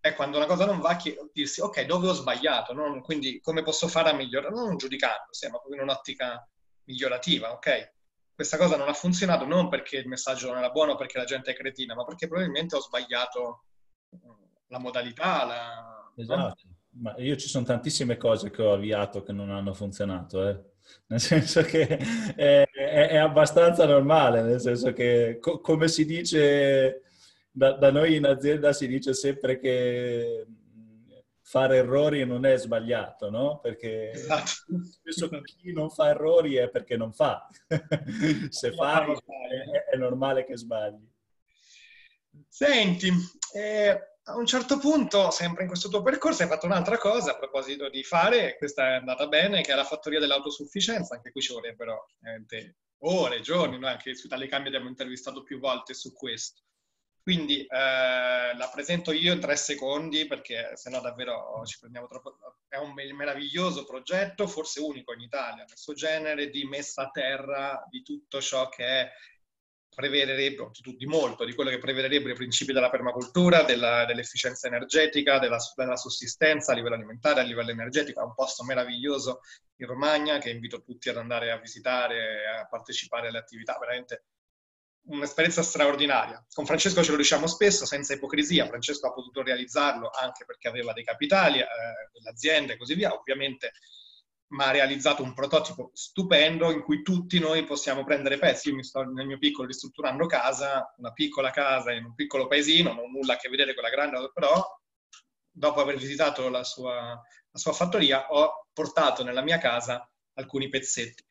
è quando una cosa non va, dirsi, ok, dove ho sbagliato? No? Quindi come posso fare a migliorare? Non giudicandosi, ma proprio in un'ottica migliorativa, ok? Questa cosa non ha funzionato non perché il messaggio non era buono, perché la gente è cretina, ma perché probabilmente ho sbagliato la modalità. Esatto. Ma io ci sono tantissime cose che ho avviato che non hanno funzionato, nel senso che è abbastanza normale, nel senso che come si dice da noi in azienda si dice sempre che fare errori non è sbagliato, no? Perché esatto. Spesso chi non fa errori è perché non fa. Se fa è normale che sbagli. Senti, a un certo punto, sempre in questo tuo percorso, hai fatto un'altra cosa a proposito di fare, questa è andata bene, che è la fattoria dell'autosufficienza. Anche qui ci vorrebbero ore, giorni, no? Anche su Italia Che Cambia abbiamo intervistato più volte su questo. Quindi la presento io in 3 secondi perché sennò davvero ci prendiamo troppo. È un meraviglioso progetto, forse unico in Italia, nel suo genere, di messa a terra di tutto ciò che prevederebbe, di molto, di quello che prevederebbe i principi della permacultura, dell'efficienza energetica, della sussistenza a livello alimentare, a livello energetico. È un posto meraviglioso in Romagna che invito tutti ad andare a visitare, a partecipare alle attività, veramente un'esperienza straordinaria. Con Francesco ce lo riusciamo spesso, senza ipocrisia. Francesco ha potuto realizzarlo anche perché aveva dei capitali, dell'azienda e così via, ovviamente, ma ha realizzato un prototipo stupendo in cui tutti noi possiamo prendere pezzi. Io mi sto nel mio piccolo ristrutturando casa, una piccola casa in un piccolo paesino, non nulla a che vedere con la grande, però dopo aver visitato la sua fattoria ho portato nella mia casa alcuni pezzetti.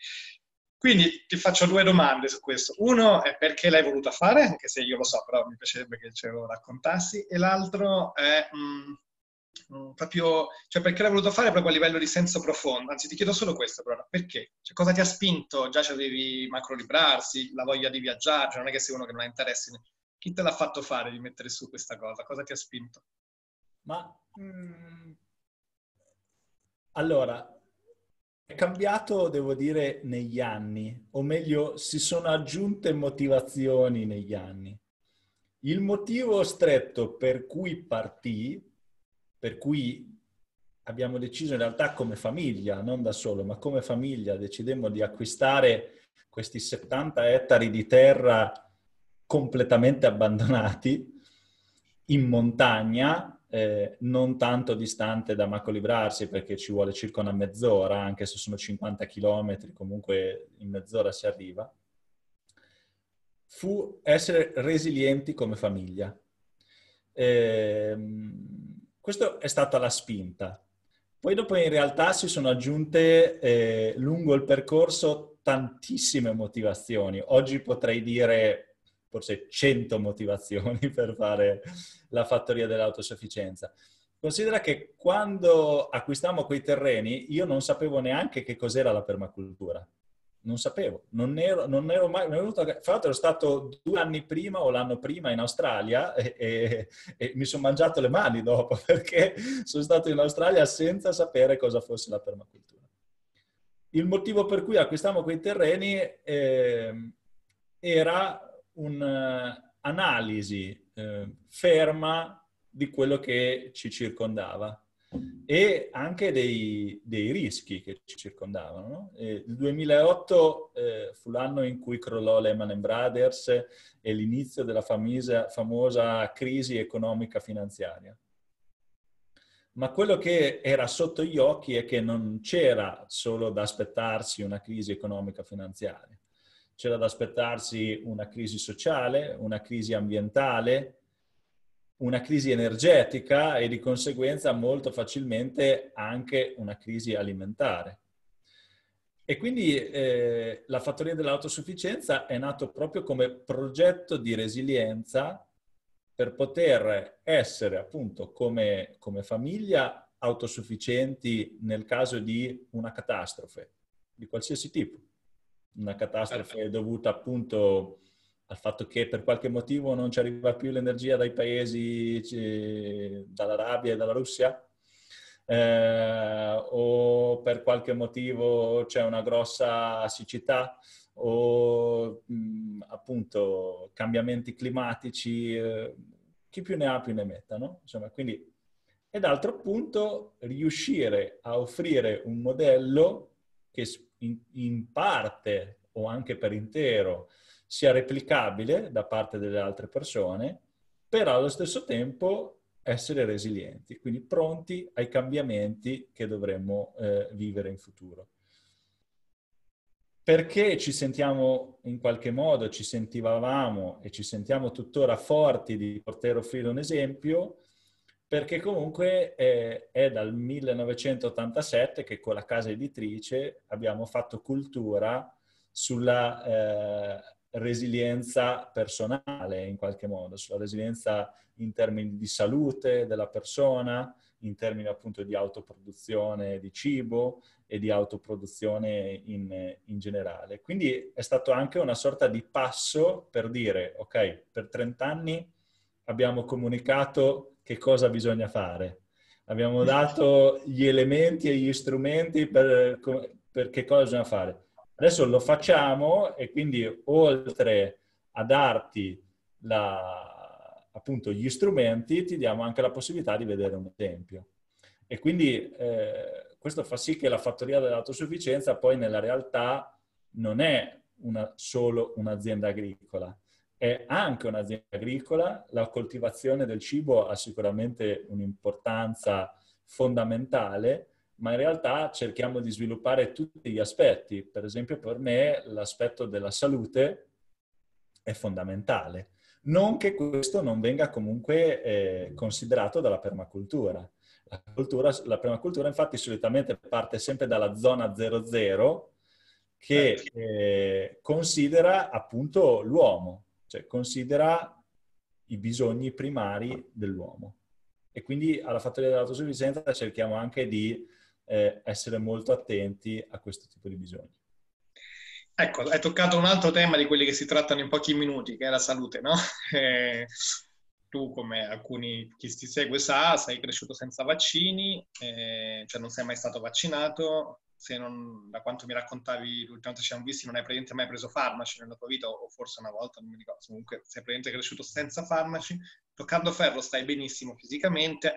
Quindi ti faccio 2 domande su questo. Uno è perché l'hai voluta fare, anche se io lo so, però mi piacerebbe che ce lo raccontassi. E l'altro è proprio, cioè perché l'hai voluto fare proprio a livello di senso profondo. Anzi, ti chiedo solo questo, però, perché? Cioè, cosa ti ha spinto? Già c'avevi Macrolibrarsi, la voglia di viaggiare, cioè non è che sei uno che non ha interessi. Chi te l'ha fatto fare di mettere su questa cosa? Cosa ti ha spinto? Ma allora, è cambiato, devo dire, negli anni, o meglio, si sono aggiunte motivazioni negli anni. Il motivo stretto per cui partì, per cui abbiamo deciso in realtà come famiglia, non da solo, ma come famiglia decidemmo di acquistare questi 70 ettari di terra completamente abbandonati in montagna, non tanto distante da Macrolibrarsi, perché ci vuole circa una mezz'ora, anche se sono 50 chilometri, comunque in mezz'ora si arriva, fu essere resilienti come famiglia. Questa è stata la spinta. Poi dopo in realtà si sono aggiunte lungo il percorso tantissime motivazioni. Oggi potrei dire forse 100 motivazioni per fare la fattoria dell'autosufficienza. Considera che quando acquistammo quei terreni io non sapevo neanche che cos'era la permacultura. Non sapevo, non ero mai venuto. Fra l'altro ero stato 2 anni prima o l'anno prima in Australia e mi sono mangiato le mani dopo, perché sono stato in Australia senza sapere cosa fosse la permacultura. Il motivo per cui acquistammo quei terreni era un'analisi ferma di quello che ci circondava e anche dei rischi che ci circondavano, no? Il 2008 fu l'anno in cui crollò Lehman Brothers e l'inizio della famosa crisi economica finanziaria. Ma quello che era sotto gli occhi è che non c'era solo da aspettarsi una crisi economica finanziaria. C'era da aspettarsi una crisi sociale, una crisi ambientale, una crisi energetica e di conseguenza molto facilmente anche una crisi alimentare. E quindi la fattoria dell'autosufficienza è nato proprio come progetto di resilienza per poter essere appunto come famiglia autosufficienti nel caso di una catastrofe di qualsiasi tipo. Una catastrofe dovuta appunto al fatto che per qualche motivo non ci arriva più l'energia dai paesi, dall'Arabia e dalla Russia, o per qualche motivo c'è una grossa siccità, o appunto cambiamenti climatici, chi più ne ha più ne metta, no? Insomma, quindi, e d'altro punto riuscire a offrire un modello che in parte o anche per intero sia replicabile da parte delle altre persone, però allo stesso tempo essere resilienti, quindi pronti ai cambiamenti che dovremmo vivere in futuro. Perché ci sentiamo in qualche modo, ci sentivamo e ci sentiamo tuttora forti di poter offrire un esempio, perché comunque è dal 1987 che con la casa editrice abbiamo fatto cultura sulla resilienza personale, in qualche modo, sulla resilienza in termini di salute della persona, in termini appunto di autoproduzione di cibo e di autoproduzione in generale. Quindi è stato anche una sorta di passo per dire, ok, per 30 anni abbiamo comunicato che cosa bisogna fare, abbiamo dato gli elementi e gli strumenti per che cosa bisogna fare. Adesso lo facciamo e quindi oltre a darti appunto gli strumenti, ti diamo anche la possibilità di vedere un esempio. E quindi questo fa sì che la fattoria dell'autosufficienza poi nella realtà non è solo un'azienda agricola, è anche un'azienda agricola. La coltivazione del cibo ha sicuramente un'importanza fondamentale, ma in realtà cerchiamo di sviluppare tutti gli aspetti. Per esempio per me l'aspetto della salute è fondamentale. Non che questo non venga comunque considerato dalla permacultura. La permacultura infatti solitamente parte sempre dalla zona 00 che considera appunto l'uomo, cioè considera i bisogni primari dell'uomo. E quindi alla fattoria dell'autosufficienza cerchiamo anche di essere molto attenti a questo tipo di bisogni. Ecco, hai toccato un altro tema di quelli che si trattano in pochi minuti, che è la salute, no? Tu, come alcuni chi ti segue sa, sei cresciuto senza vaccini, cioè non sei mai stato vaccinato. Se non, da quanto mi raccontavi l'ultima volta ci siamo visti, non hai praticamente mai preso farmaci nella tua vita, o forse una volta, non mi ricordo. Comunque sei praticamente cresciuto senza farmaci. Toccando ferro stai benissimo fisicamente.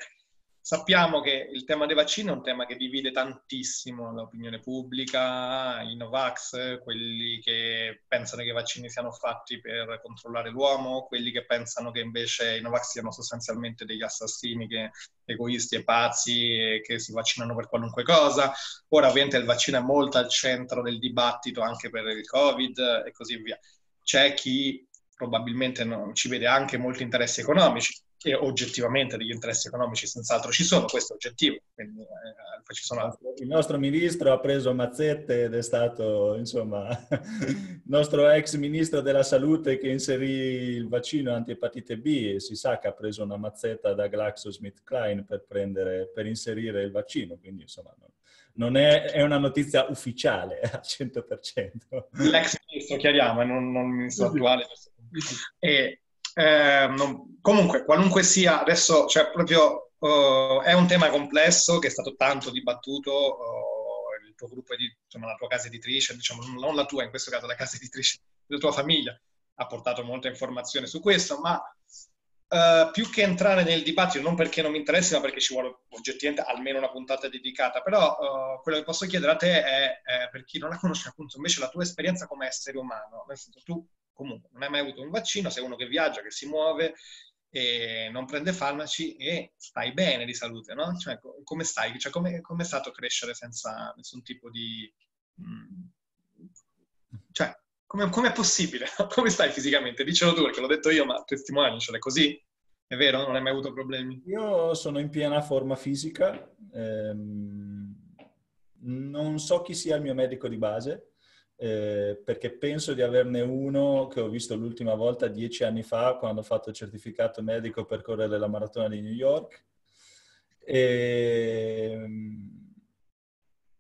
Sappiamo che il tema dei vaccini è un tema che divide tantissimo l'opinione pubblica, i Novax, quelli che pensano che i vaccini siano fatti per controllare l'uomo, quelli che pensano che invece i Novax siano sostanzialmente degli assassini, egoisti e pazzi, e che si vaccinano per qualunque cosa. Ora ovviamente il vaccino è molto al centro del dibattito anche per il Covid e così via. C'è chi probabilmente ci vede anche molti interessi economici, e oggettivamente degli interessi economici senz'altro ci sono, questo è oggettivo. Quindi, ci sono altri. Il nostro ministro ha preso mazzette ed è stato, insomma, il nostro ex ministro della salute che inserì il vaccino antiepatite B, e si sa che ha preso una mazzetta da GlaxoSmithKline per inserire il vaccino, quindi insomma non è una notizia ufficiale al 100%. L'ex ministro, chiariamo, non il ministro attuale. Comunque, qualunque sia, adesso cioè, proprio è un tema complesso che è stato tanto dibattuto. Il tuo gruppo, insomma, la tua casa editrice, diciamo, non la tua, in questo caso la casa editrice della tua famiglia, ha portato molta informazione su questo, ma più che entrare nel dibattito, non perché non mi interessi, ma perché ci vuole oggettivamente almeno una puntata dedicata, però quello che posso chiedere a te è, per chi non la conosce appunto, invece la tua esperienza come essere umano, nel senso, tu comunque non hai mai avuto un vaccino, sei uno che viaggia, che si muove, e non prende farmaci e stai bene di salute, no? Cioè, come stai? Cioè, come è stato crescere senza nessun tipo di... Cioè, come è possibile? Come stai fisicamente? Dicelo tu, perché l'ho detto io, ma testimoni, cioè, è così? È vero? Non hai mai avuto problemi? Io sono in piena forma fisica. Non so chi sia il mio medico di base, perché penso di averne uno che ho visto l'ultima volta 10 anni fa, quando ho fatto il certificato medico per correre la maratona di New York.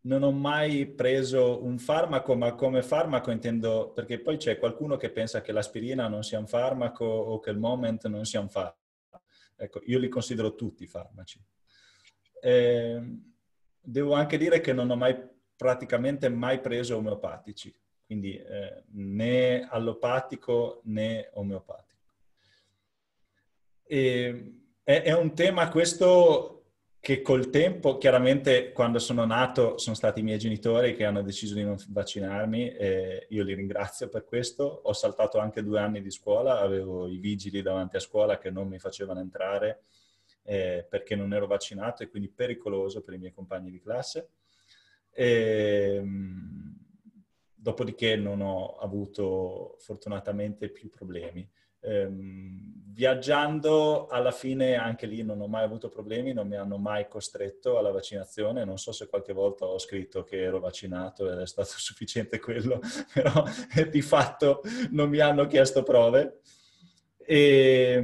Non ho mai preso un farmaco, ma come farmaco intendo, perché poi c'è qualcuno che pensa che l'aspirina non sia un farmaco o che il Moment non sia un farmaco. Ecco, io li considero tutti farmaci. Devo anche dire che non ho praticamente mai preso omeopatici, quindi né allopatico né omeopatico. È un tema questo che col tempo, chiaramente quando sono nato sono stati i miei genitori che hanno deciso di non vaccinarmi, e io li ringrazio per questo. Ho saltato anche 2 anni di scuola, avevo i vigili davanti a scuola che non mi facevano entrare perché non ero vaccinato, e quindi pericoloso per i miei compagni di classe. Dopodiché non ho avuto fortunatamente più problemi. Viaggiando alla fine anche lì non ho mai avuto problemi, non mi hanno mai costretto alla vaccinazione, non so se qualche volta ho scritto che ero vaccinato ed è stato sufficiente quello, però di fatto non mi hanno chiesto prove. Ed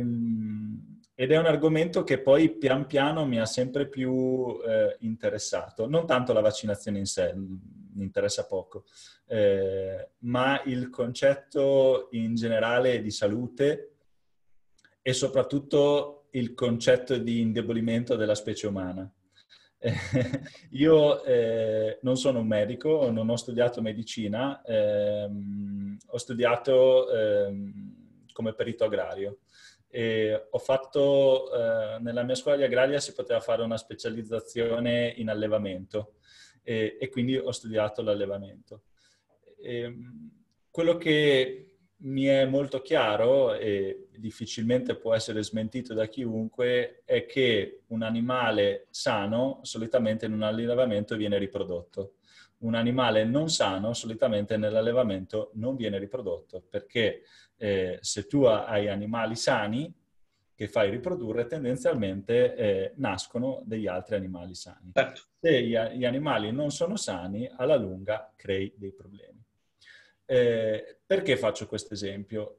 è un argomento che poi pian piano mi ha sempre più interessato, non tanto la vaccinazione in sé, mi interessa poco, ma il concetto in generale di salute e soprattutto il concetto di indebolimento della specie umana. Io non sono un medico, non ho studiato medicina, ho studiato come perito agrario. E ho fatto, nella mia scuola di agraria si poteva fare una specializzazione in allevamento e quindi ho studiato l'allevamento. Quello che mi è molto chiaro e difficilmente può essere smentito da chiunque è che un animale sano solitamente in un allevamento viene riprodotto. Un animale non sano solitamente nell'allevamento non viene riprodotto perché se tu hai animali sani che fai riprodurre tendenzialmente nascono degli altri animali sani. Se gli animali non sono sani alla lunga crei dei problemi. Perché faccio questo esempio?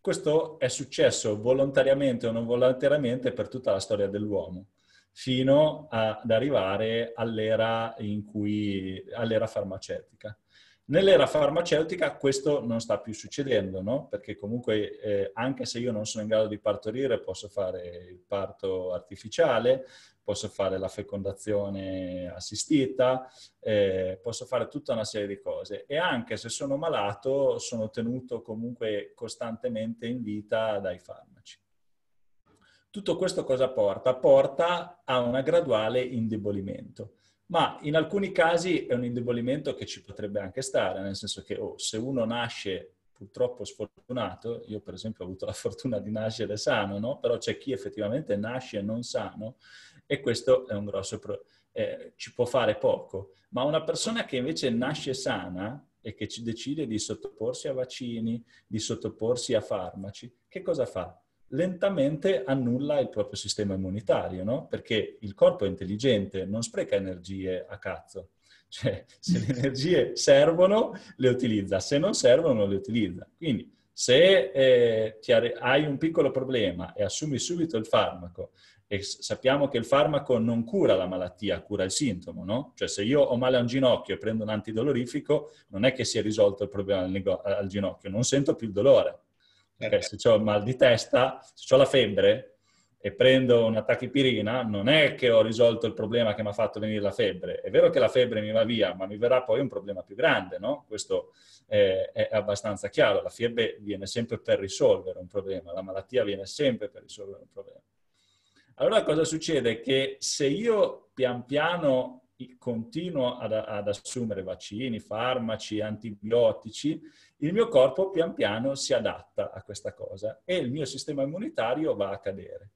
Questo è successo volontariamente o non volontariamente per tutta la storia dell'uomo, fino ad arrivare all'era farmaceutica. Nell'era farmaceutica questo non sta più succedendo, no? Perché comunque anche se io non sono in grado di partorire posso fare il parto artificiale, posso fare la fecondazione assistita, posso fare tutta una serie di cose e anche se sono malato sono tenuto comunque costantemente in vita dai farmaci. Tutto questo cosa porta? Porta a una graduale indebolimento. Ma in alcuni casi è un indebolimento che ci potrebbe anche stare, nel senso che se uno nasce purtroppo sfortunato, io per esempio ho avuto la fortuna di nascere sano, no? Però c'è chi effettivamente nasce non sano e questo è un grosso ci può fare poco. Ma una persona che invece nasce sana e che decide di sottoporsi a vaccini, di sottoporsi a farmaci, che cosa fa? Lentamente annulla il proprio sistema immunitario, no? Perché il corpo è intelligente, non spreca energie a cazzo. Cioè, se le energie servono, le utilizza. Se non servono, non le utilizza. Quindi, se hai un piccolo problema e assumi subito il farmaco, e sappiamo che il farmaco non cura la malattia, cura il sintomo, no? Cioè, se io ho male a un ginocchio e prendo un antidolorifico, non è che si è risolto il problema al ginocchio, non sento più il dolore. Perché se ho il mal di testa, se ho la febbre e prendo una tachipirina, non è che ho risolto il problema che mi ha fatto venire la febbre. È vero che la febbre mi va via, ma mi verrà poi un problema più grande, no? Questo è abbastanza chiaro. La febbre viene sempre per risolvere un problema, la malattia viene sempre per risolvere un problema. Allora cosa succede? Che se io pian piano continuo ad assumere vaccini, farmaci, antibiotici, il mio corpo pian piano si adatta a questa cosa e il mio sistema immunitario va a cadere.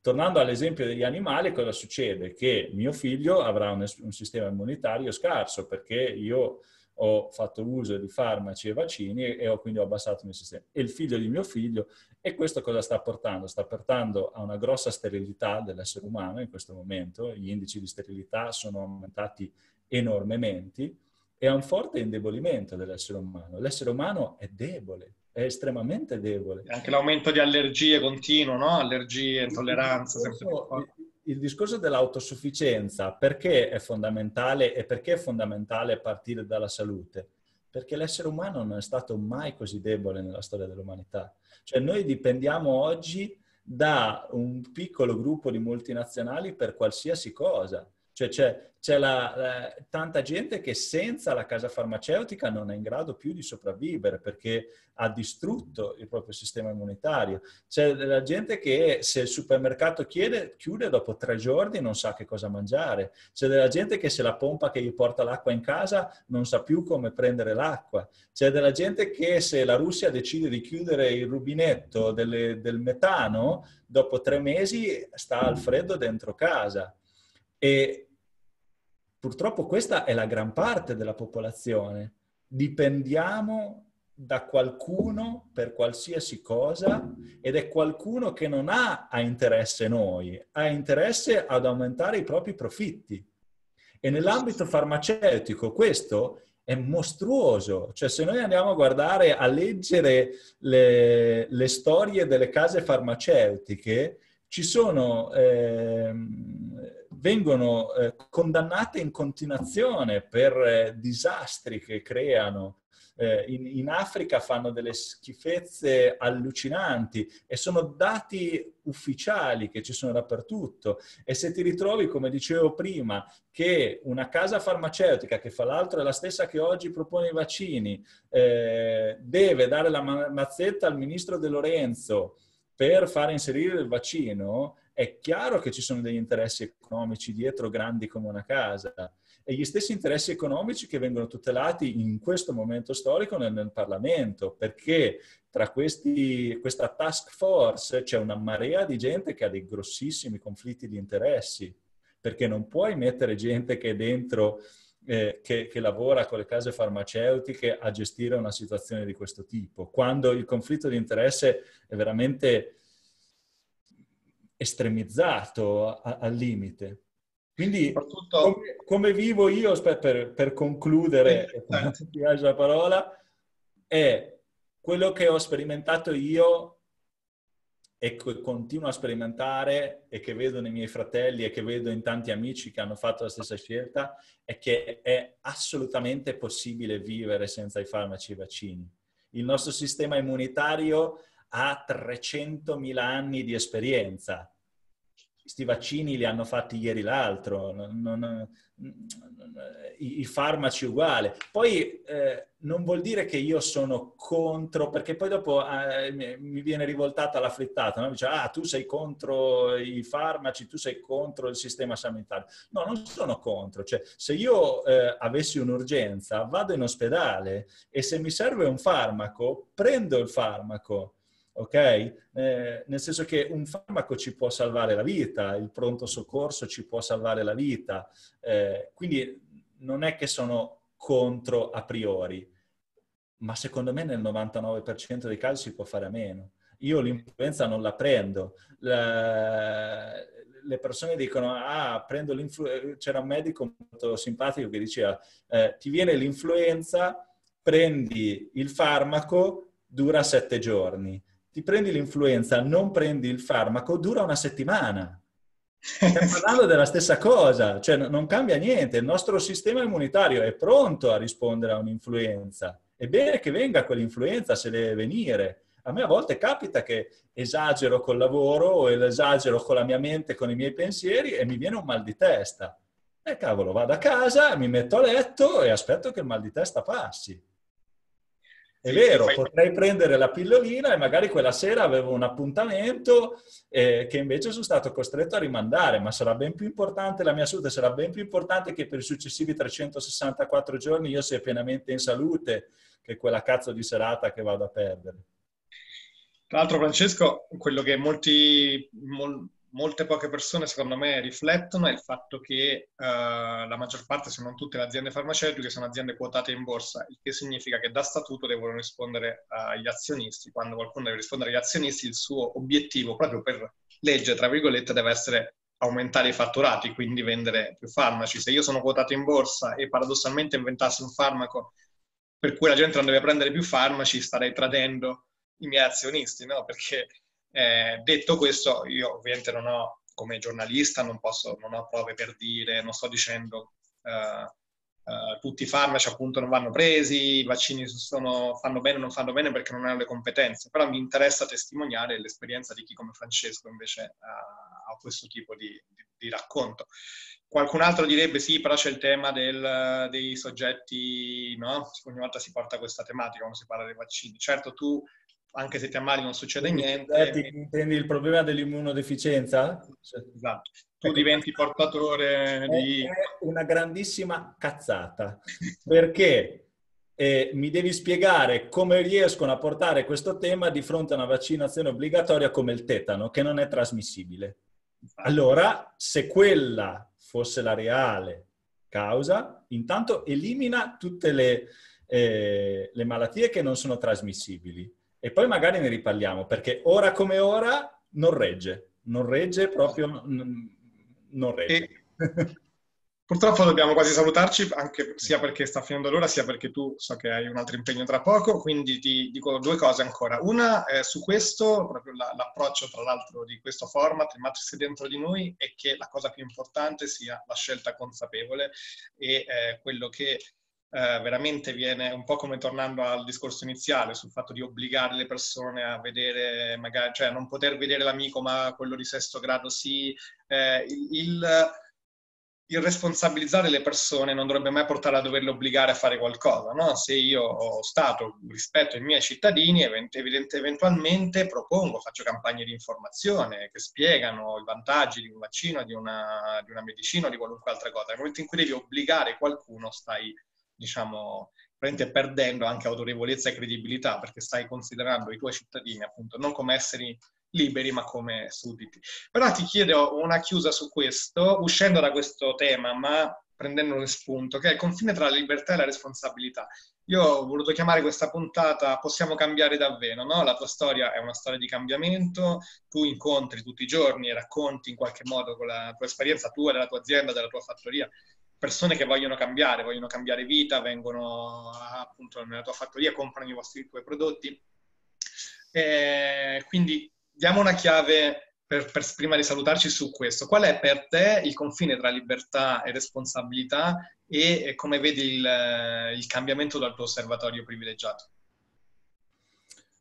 Tornando all'esempio degli animali, cosa succede? Che mio figlio avrà un sistema immunitario scarso perché io ho fatto uso di farmaci e vaccini e quindi ho abbassato il mio sistema. E il figlio di mio figlio, e questo cosa sta portando? Sta portando a una grossa sterilità dell'essere umano in questo momento, gli indici di sterilità sono aumentati enormemente e a un forte indebolimento dell'essere umano. L'essere umano è debole, è estremamente debole. Anche l'aumento di allergie continuo, no? Allergie, intolleranza, sempre più forte. Il discorso dell'autosufficienza, perché è fondamentale e perché è fondamentale partire dalla salute? Perché l'essere umano non è stato mai così debole nella storia dell'umanità. Cioè noi dipendiamo oggi da un piccolo gruppo di multinazionali per qualsiasi cosa. Cioè c'è tanta gente che senza la casa farmaceutica non è in grado più di sopravvivere perché ha distrutto il proprio sistema immunitario. C'è la gente che se il supermercato chiude dopo 3 giorni non sa che cosa mangiare. C'è della gente che se la pompa che gli porta l'acqua in casa non sa più come prendere l'acqua. C'è della gente che se la Russia decide di chiudere il rubinetto del metano, dopo 3 mesi sta al freddo dentro casa. E purtroppo questa è la gran parte della popolazione. Dipendiamo da qualcuno per qualsiasi cosa, ed è qualcuno che non ha interesse noi, ha interesse ad aumentare i propri profitti. E nell'ambito farmaceutico questo è mostruoso. Cioè, se noi andiamo a guardare, a leggere le storie delle case farmaceutiche, ci sono, vengono condannate in continuazione per disastri che creano. In Africa fanno delle schifezze allucinanti e sono dati ufficiali che ci sono dappertutto. E se ti ritrovi, come dicevo prima, che una casa farmaceutica, che fra l'altro è la stessa che oggi propone i vaccini, deve dare la mazzetta al ministro De Lorenzo per far inserire il vaccino, è chiaro che ci sono degli interessi economici dietro grandi come una casa. E gli stessi interessi economici che vengono tutelati in questo momento storico nel Parlamento, perché tra questa task force c'è una marea di gente che ha dei grossissimi conflitti di interessi, perché non puoi mettere gente che è dentro, che lavora con le case farmaceutiche a gestire una situazione di questo tipo, quando il conflitto di interesse è veramente estremizzato al limite. Quindi come vivo io, per concludere, ti lascio la parola, è quello che ho sperimentato io e che continuo a sperimentare e che vedo nei miei fratelli e che vedo in tanti amici che hanno fatto la stessa scelta, è che è assolutamente possibile vivere senza i farmaci e i vaccini. Il nostro sistema immunitario ha 300.000 anni di esperienza. Questi vaccini li hanno fatti ieri l'altro, i farmaci uguali. Poi non vuol dire che io sono contro, perché poi dopo mi viene rivoltata la frittata, no? Mi dice, ah, tu sei contro i farmaci, tu sei contro il sistema sanitario. No, non sono contro. Cioè, se io avessi un'urgenza, vado in ospedale e se mi serve un farmaco, prendo il farmaco. Ok? Nel senso che un farmaco ci può salvare la vita, il pronto soccorso ci può salvare la vita, quindi non è che sono contro a priori, ma secondo me nel 99% dei casi si può fare a meno. Io l'influenza non la prendo. Le persone dicono, ah, prendo l'influenza. C'era un medico molto simpatico che diceva, ti viene l'influenza, prendi il farmaco, dura 7 giorni. Ti prendi l'influenza, non prendi il farmaco, dura 1 settimana. Stiamo parlando della stessa cosa, cioè non cambia niente. Il nostro sistema immunitario è pronto a rispondere a un'influenza. È bene che venga quell'influenza se deve venire. A me a volte capita che esagero col lavoro o esagero con la mia mente, con i miei pensieri e mi viene un mal di testa. E cavolo, vado a casa, mi metto a letto e aspetto che il mal di testa passi. È vero, potrei prendere la pillolina e magari quella sera avevo un appuntamento che invece sono stato costretto a rimandare, ma sarà ben più importante la mia salute, sarà ben più importante che per i successivi 364 giorni io sia pienamente in salute che quella cazzo di serata che vado a perdere. Tra l'altro, Francesco, quello che molte poche persone secondo me riflettono è il fatto che la maggior parte, se non tutte, le aziende farmaceutiche sono aziende quotate in borsa, il che significa che da statuto devono rispondere agli azionisti. Quando qualcuno deve rispondere agli azionisti, il suo obiettivo, proprio per legge, tra virgolette, deve essere aumentare i fatturati, quindi vendere più farmaci. Se io sono quotato in borsa e paradossalmente inventassi un farmaco per cui la gente non deve prendere più farmaci, starei tradendo i miei azionisti, no? Perché... detto questo, io ovviamente non ho, come giornalista, non ho prove per dire, non sto dicendo tutti i farmaci appunto non vanno presi, i vaccini fanno bene o non fanno bene, perché non hanno le competenze, però mi interessa testimoniare l'esperienza di chi come Francesco invece ha questo tipo di racconto. Qualcun altro direbbe sì, però c'è il tema dei soggetti, no? Ogni volta si porta questa tematica quando si parla dei vaccini. Certo, tu, anche se ti ammali non succede niente. Intendi il problema dell'immunodeficienza? Esatto. Tu diventi portatore di... È una grandissima cazzata, perché mi devi spiegare come riescono a portare questo tema di fronte a una vaccinazione obbligatoria come il tetano, che non è trasmissibile. Allora, se quella fosse la reale causa, intanto elimina tutte le le malattie che non sono trasmissibili. E poi magari ne riparliamo, perché ora come ora non regge. Non regge proprio, non regge. E purtroppo dobbiamo quasi salutarci, anche sia perché sta finendo l'ora, sia perché tu so che hai un altro impegno tra poco, quindi ti dico due cose ancora. Una è su questo, proprio l'approccio tra l'altro di questo format, il Matrix è dentro di noi, è che la cosa più importante sia la scelta consapevole e quello che veramente viene un po' come tornando al discorso iniziale sul fatto di obbligare le persone a vedere, magari, cioè non poter vedere l'amico ma quello di sesto grado sì, il responsabilizzare le persone non dovrebbe mai portare a doverle obbligare a fare qualcosa, no? Se io ho stato rispetto ai miei cittadini, eventualmente propongo, faccio campagne di informazione che spiegano i vantaggi di un vaccino, di una medicina o di qualunque altra cosa. Nel momento in cui devi obbligare qualcuno stai, diciamo, perdendo anche autorevolezza e credibilità, perché stai considerando i tuoi cittadini appunto non come esseri liberi ma come sudditi. Però ti chiedo una chiusa su questo, uscendo da questo tema ma prendendo uno spunto, che è il confine tra la libertà e la responsabilità. Io ho voluto chiamare questa puntata "Possiamo cambiare davvero", no? La tua storia è una storia di cambiamento, tu incontri tutti i giorni e racconti in qualche modo con la tua esperienza, tua, della tua azienda, della tua fattoria, persone che vogliono cambiare vita, vengono appunto nella tua fattoria, comprano i tuoi prodotti. E quindi diamo una chiave, prima di salutarci, su questo. Qual è per te il confine tra libertà e responsabilità e come vedi il cambiamento dal tuo osservatorio privilegiato?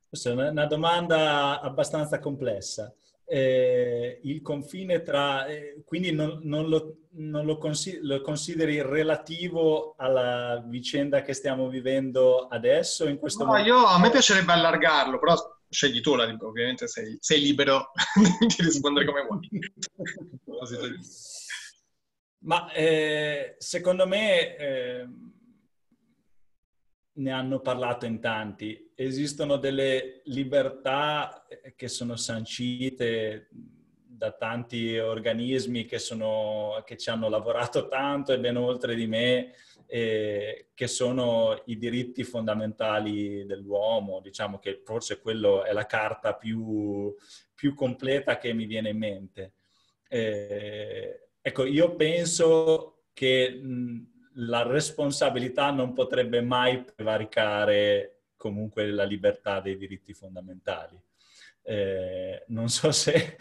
Questa è una domanda abbastanza complessa. Il confine tra... quindi non lo consideri relativo alla vicenda che stiamo vivendo adesso, in questo momento? No, a me piacerebbe allargarlo, però scegli tu, ovviamente sei libero di rispondere come vuoi. Ma secondo me... ne hanno parlato in tanti. Esistono delle libertà che sono sancite da tanti organismi che ci hanno lavorato tanto e ben oltre di me, che sono i diritti fondamentali dell'uomo. Diciamo che forse quello è la carta più completa che mi viene in mente. Ecco, io penso che... la responsabilità non potrebbe mai prevaricare comunque la libertà dei diritti fondamentali. Non so se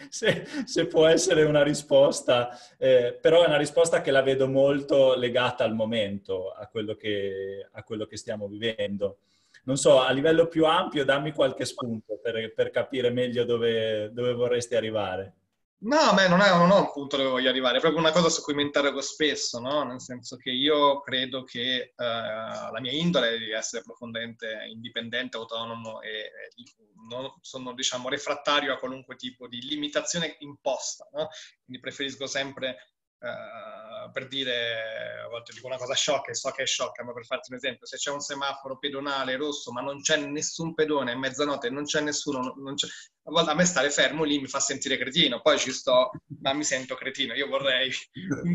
può essere una risposta, però è una risposta che la vedo molto legata al momento, a quello che stiamo vivendo. Non so, a livello più ampio dammi qualche spunto per capire meglio dove vorresti arrivare. No, beh, non ho un punto dove voglio arrivare, è proprio una cosa su cui mi interrogo spesso, no? Nel senso che io credo che la mia indole è di essere profondamente indipendente, autonomo e non sono, diciamo, refrattario a qualunque tipo di limitazione imposta, no? Quindi preferisco sempre, per dire, a volte dico una cosa sciocca e so che è sciocca, ma per farti un esempio, se c'è un semaforo pedonale rosso ma non c'è nessun pedone, è mezzanotte, non c'è nessuno, a me stare fermo lì mi fa sentire cretino, poi ci sto, ma mi sento cretino. Io vorrei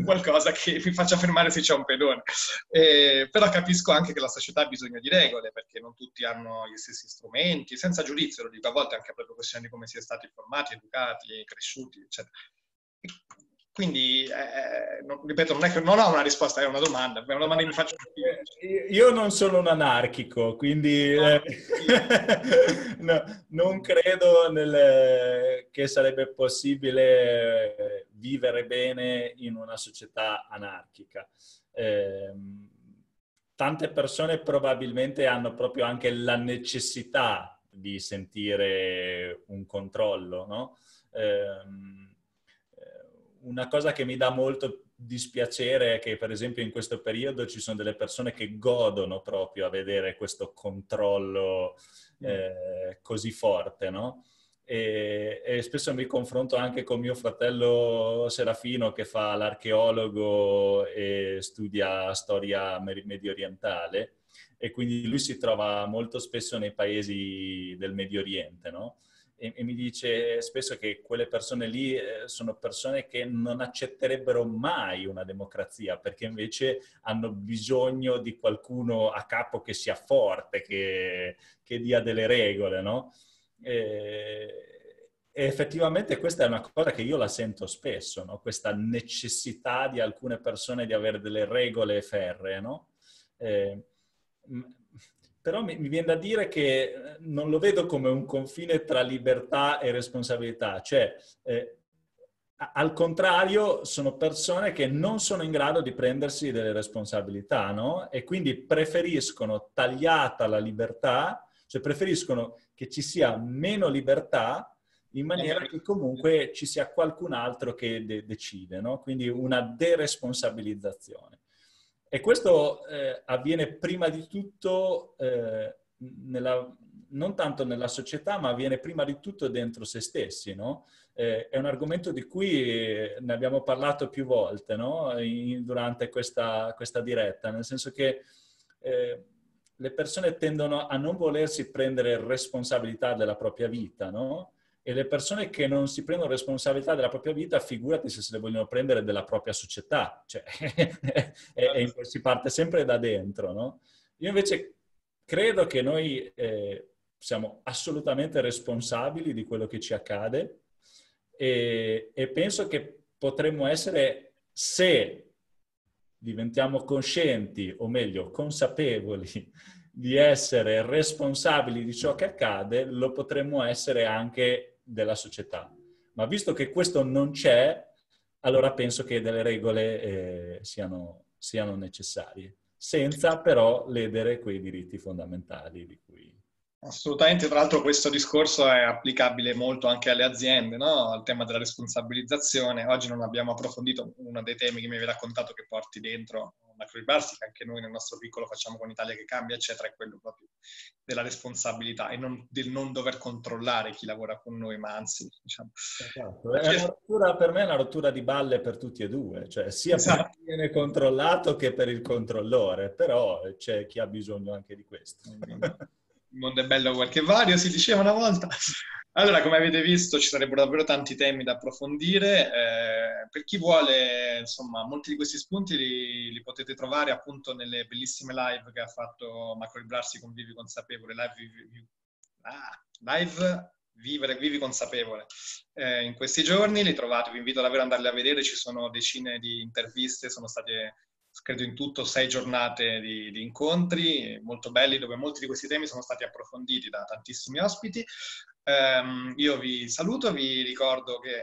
qualcosa che mi faccia fermare se c'è un pedone. Però capisco anche che la società ha bisogno di regole, perché non tutti hanno gli stessi strumenti, senza giudizio, lo dico, a volte anche proprio questione di come si è stati formati, educati, cresciuti, eccetera. Quindi, ripeto, non è che non ho una risposta, è una domanda che mi faccio capire. Io non sono un anarchico, quindi no, non credo che sarebbe possibile vivere bene in una società anarchica. Tante persone probabilmente hanno proprio anche la necessità di sentire un controllo, no? Una cosa che mi dà molto dispiacere è che, per esempio, in questo periodo ci sono delle persone che godono proprio a vedere questo controllo così forte, no? E spesso mi confronto anche con mio fratello Serafino, che fa l'archeologo e studia storia mediorientale, e quindi lui si trova molto spesso nei paesi del Medio Oriente, no? e mi dice spesso che quelle persone lì sono persone che non accetterebbero mai una democrazia, perché invece hanno bisogno di qualcuno a capo che sia forte, che dia delle regole, no? E effettivamente questa è una cosa che io la sento spesso, no? Questa necessità di alcune persone di avere delle regole ferree, no? Però mi viene da dire che non lo vedo come un confine tra libertà e responsabilità, cioè al contrario sono persone che non sono in grado di prendersi delle responsabilità, no? E quindi preferiscono tagliata la libertà, cioè preferiscono che ci sia meno libertà in maniera che comunque ci sia qualcun altro che decide, no? Quindi una deresponsabilizzazione. E questo avviene prima di tutto, non tanto nella società, ma avviene prima di tutto dentro se stessi, no? È un argomento di cui ne abbiamo parlato più volte, no? Durante questa diretta, nel senso che le persone tendono a non volersi prendere responsabilità della propria vita, no? E le persone che non si prendono responsabilità della propria vita, figurati se le vogliono prendere della propria società. Cioè, si parte sempre da dentro, no? Io invece credo che noi siamo assolutamente responsabili di quello che ci accade e penso che potremmo essere, se diventiamo conscienti, o meglio, consapevoli, di essere responsabili di ciò che accade, lo potremmo essere anche della società. Ma visto che questo non c'è, allora penso che delle regole siano necessarie, senza però ledere quei diritti fondamentali di cui... Assolutamente, tra l'altro questo discorso è applicabile molto anche alle aziende, no? Al tema della responsabilizzazione. Oggi non abbiamo approfondito uno dei temi che mi avevi raccontato che porti dentro Macrolibrarsi, che anche noi nel nostro piccolo facciamo con Italia Che Cambia, eccetera, è quello proprio della responsabilità e del non dover controllare chi lavora con noi, ma anzi, diciamo... Esatto. È una rottura, per me è una rottura di balle per tutti e due, cioè sia per chi viene controllato che per il controllore, però c'è chi ha bisogno anche di questo. Il mondo è bello quel che vario, si diceva una volta. Allora, come avete visto, ci sarebbero davvero tanti temi da approfondire. Per chi vuole, insomma, molti di questi spunti li potete trovare appunto nelle bellissime live che ha fatto Macrolibrarsi con Vivi Consapevole, Vivi Consapevole. In questi giorni li trovate, vi invito davvero ad andarli a vedere, ci sono decine di interviste, sono state... credo in tutto 6 giornate di incontri molto belli, dove molti di questi temi sono stati approfonditi da tantissimi ospiti. Io vi saluto, vi ricordo che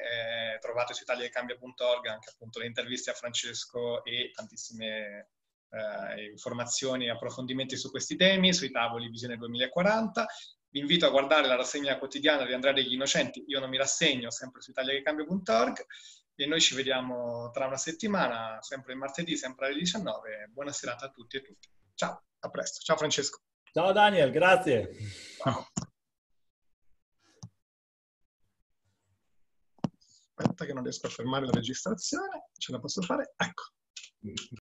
trovate su italiachecambia.org anche appunto le interviste a Francesco e tantissime informazioni e approfondimenti su questi temi, sui tavoli Visione 2040. Vi invito a guardare la rassegna quotidiana di Andrea degli Innocenti, Io non mi rassegno, sempre su italiachecambia.org. E noi ci vediamo tra una settimana, sempre martedì, sempre alle 19. Buona serata a tutti e tutte. Ciao, a presto. Ciao Francesco. Ciao Daniel, grazie. Ciao. Aspetta che non riesco a fermare la registrazione. Ce la posso fare? Ecco.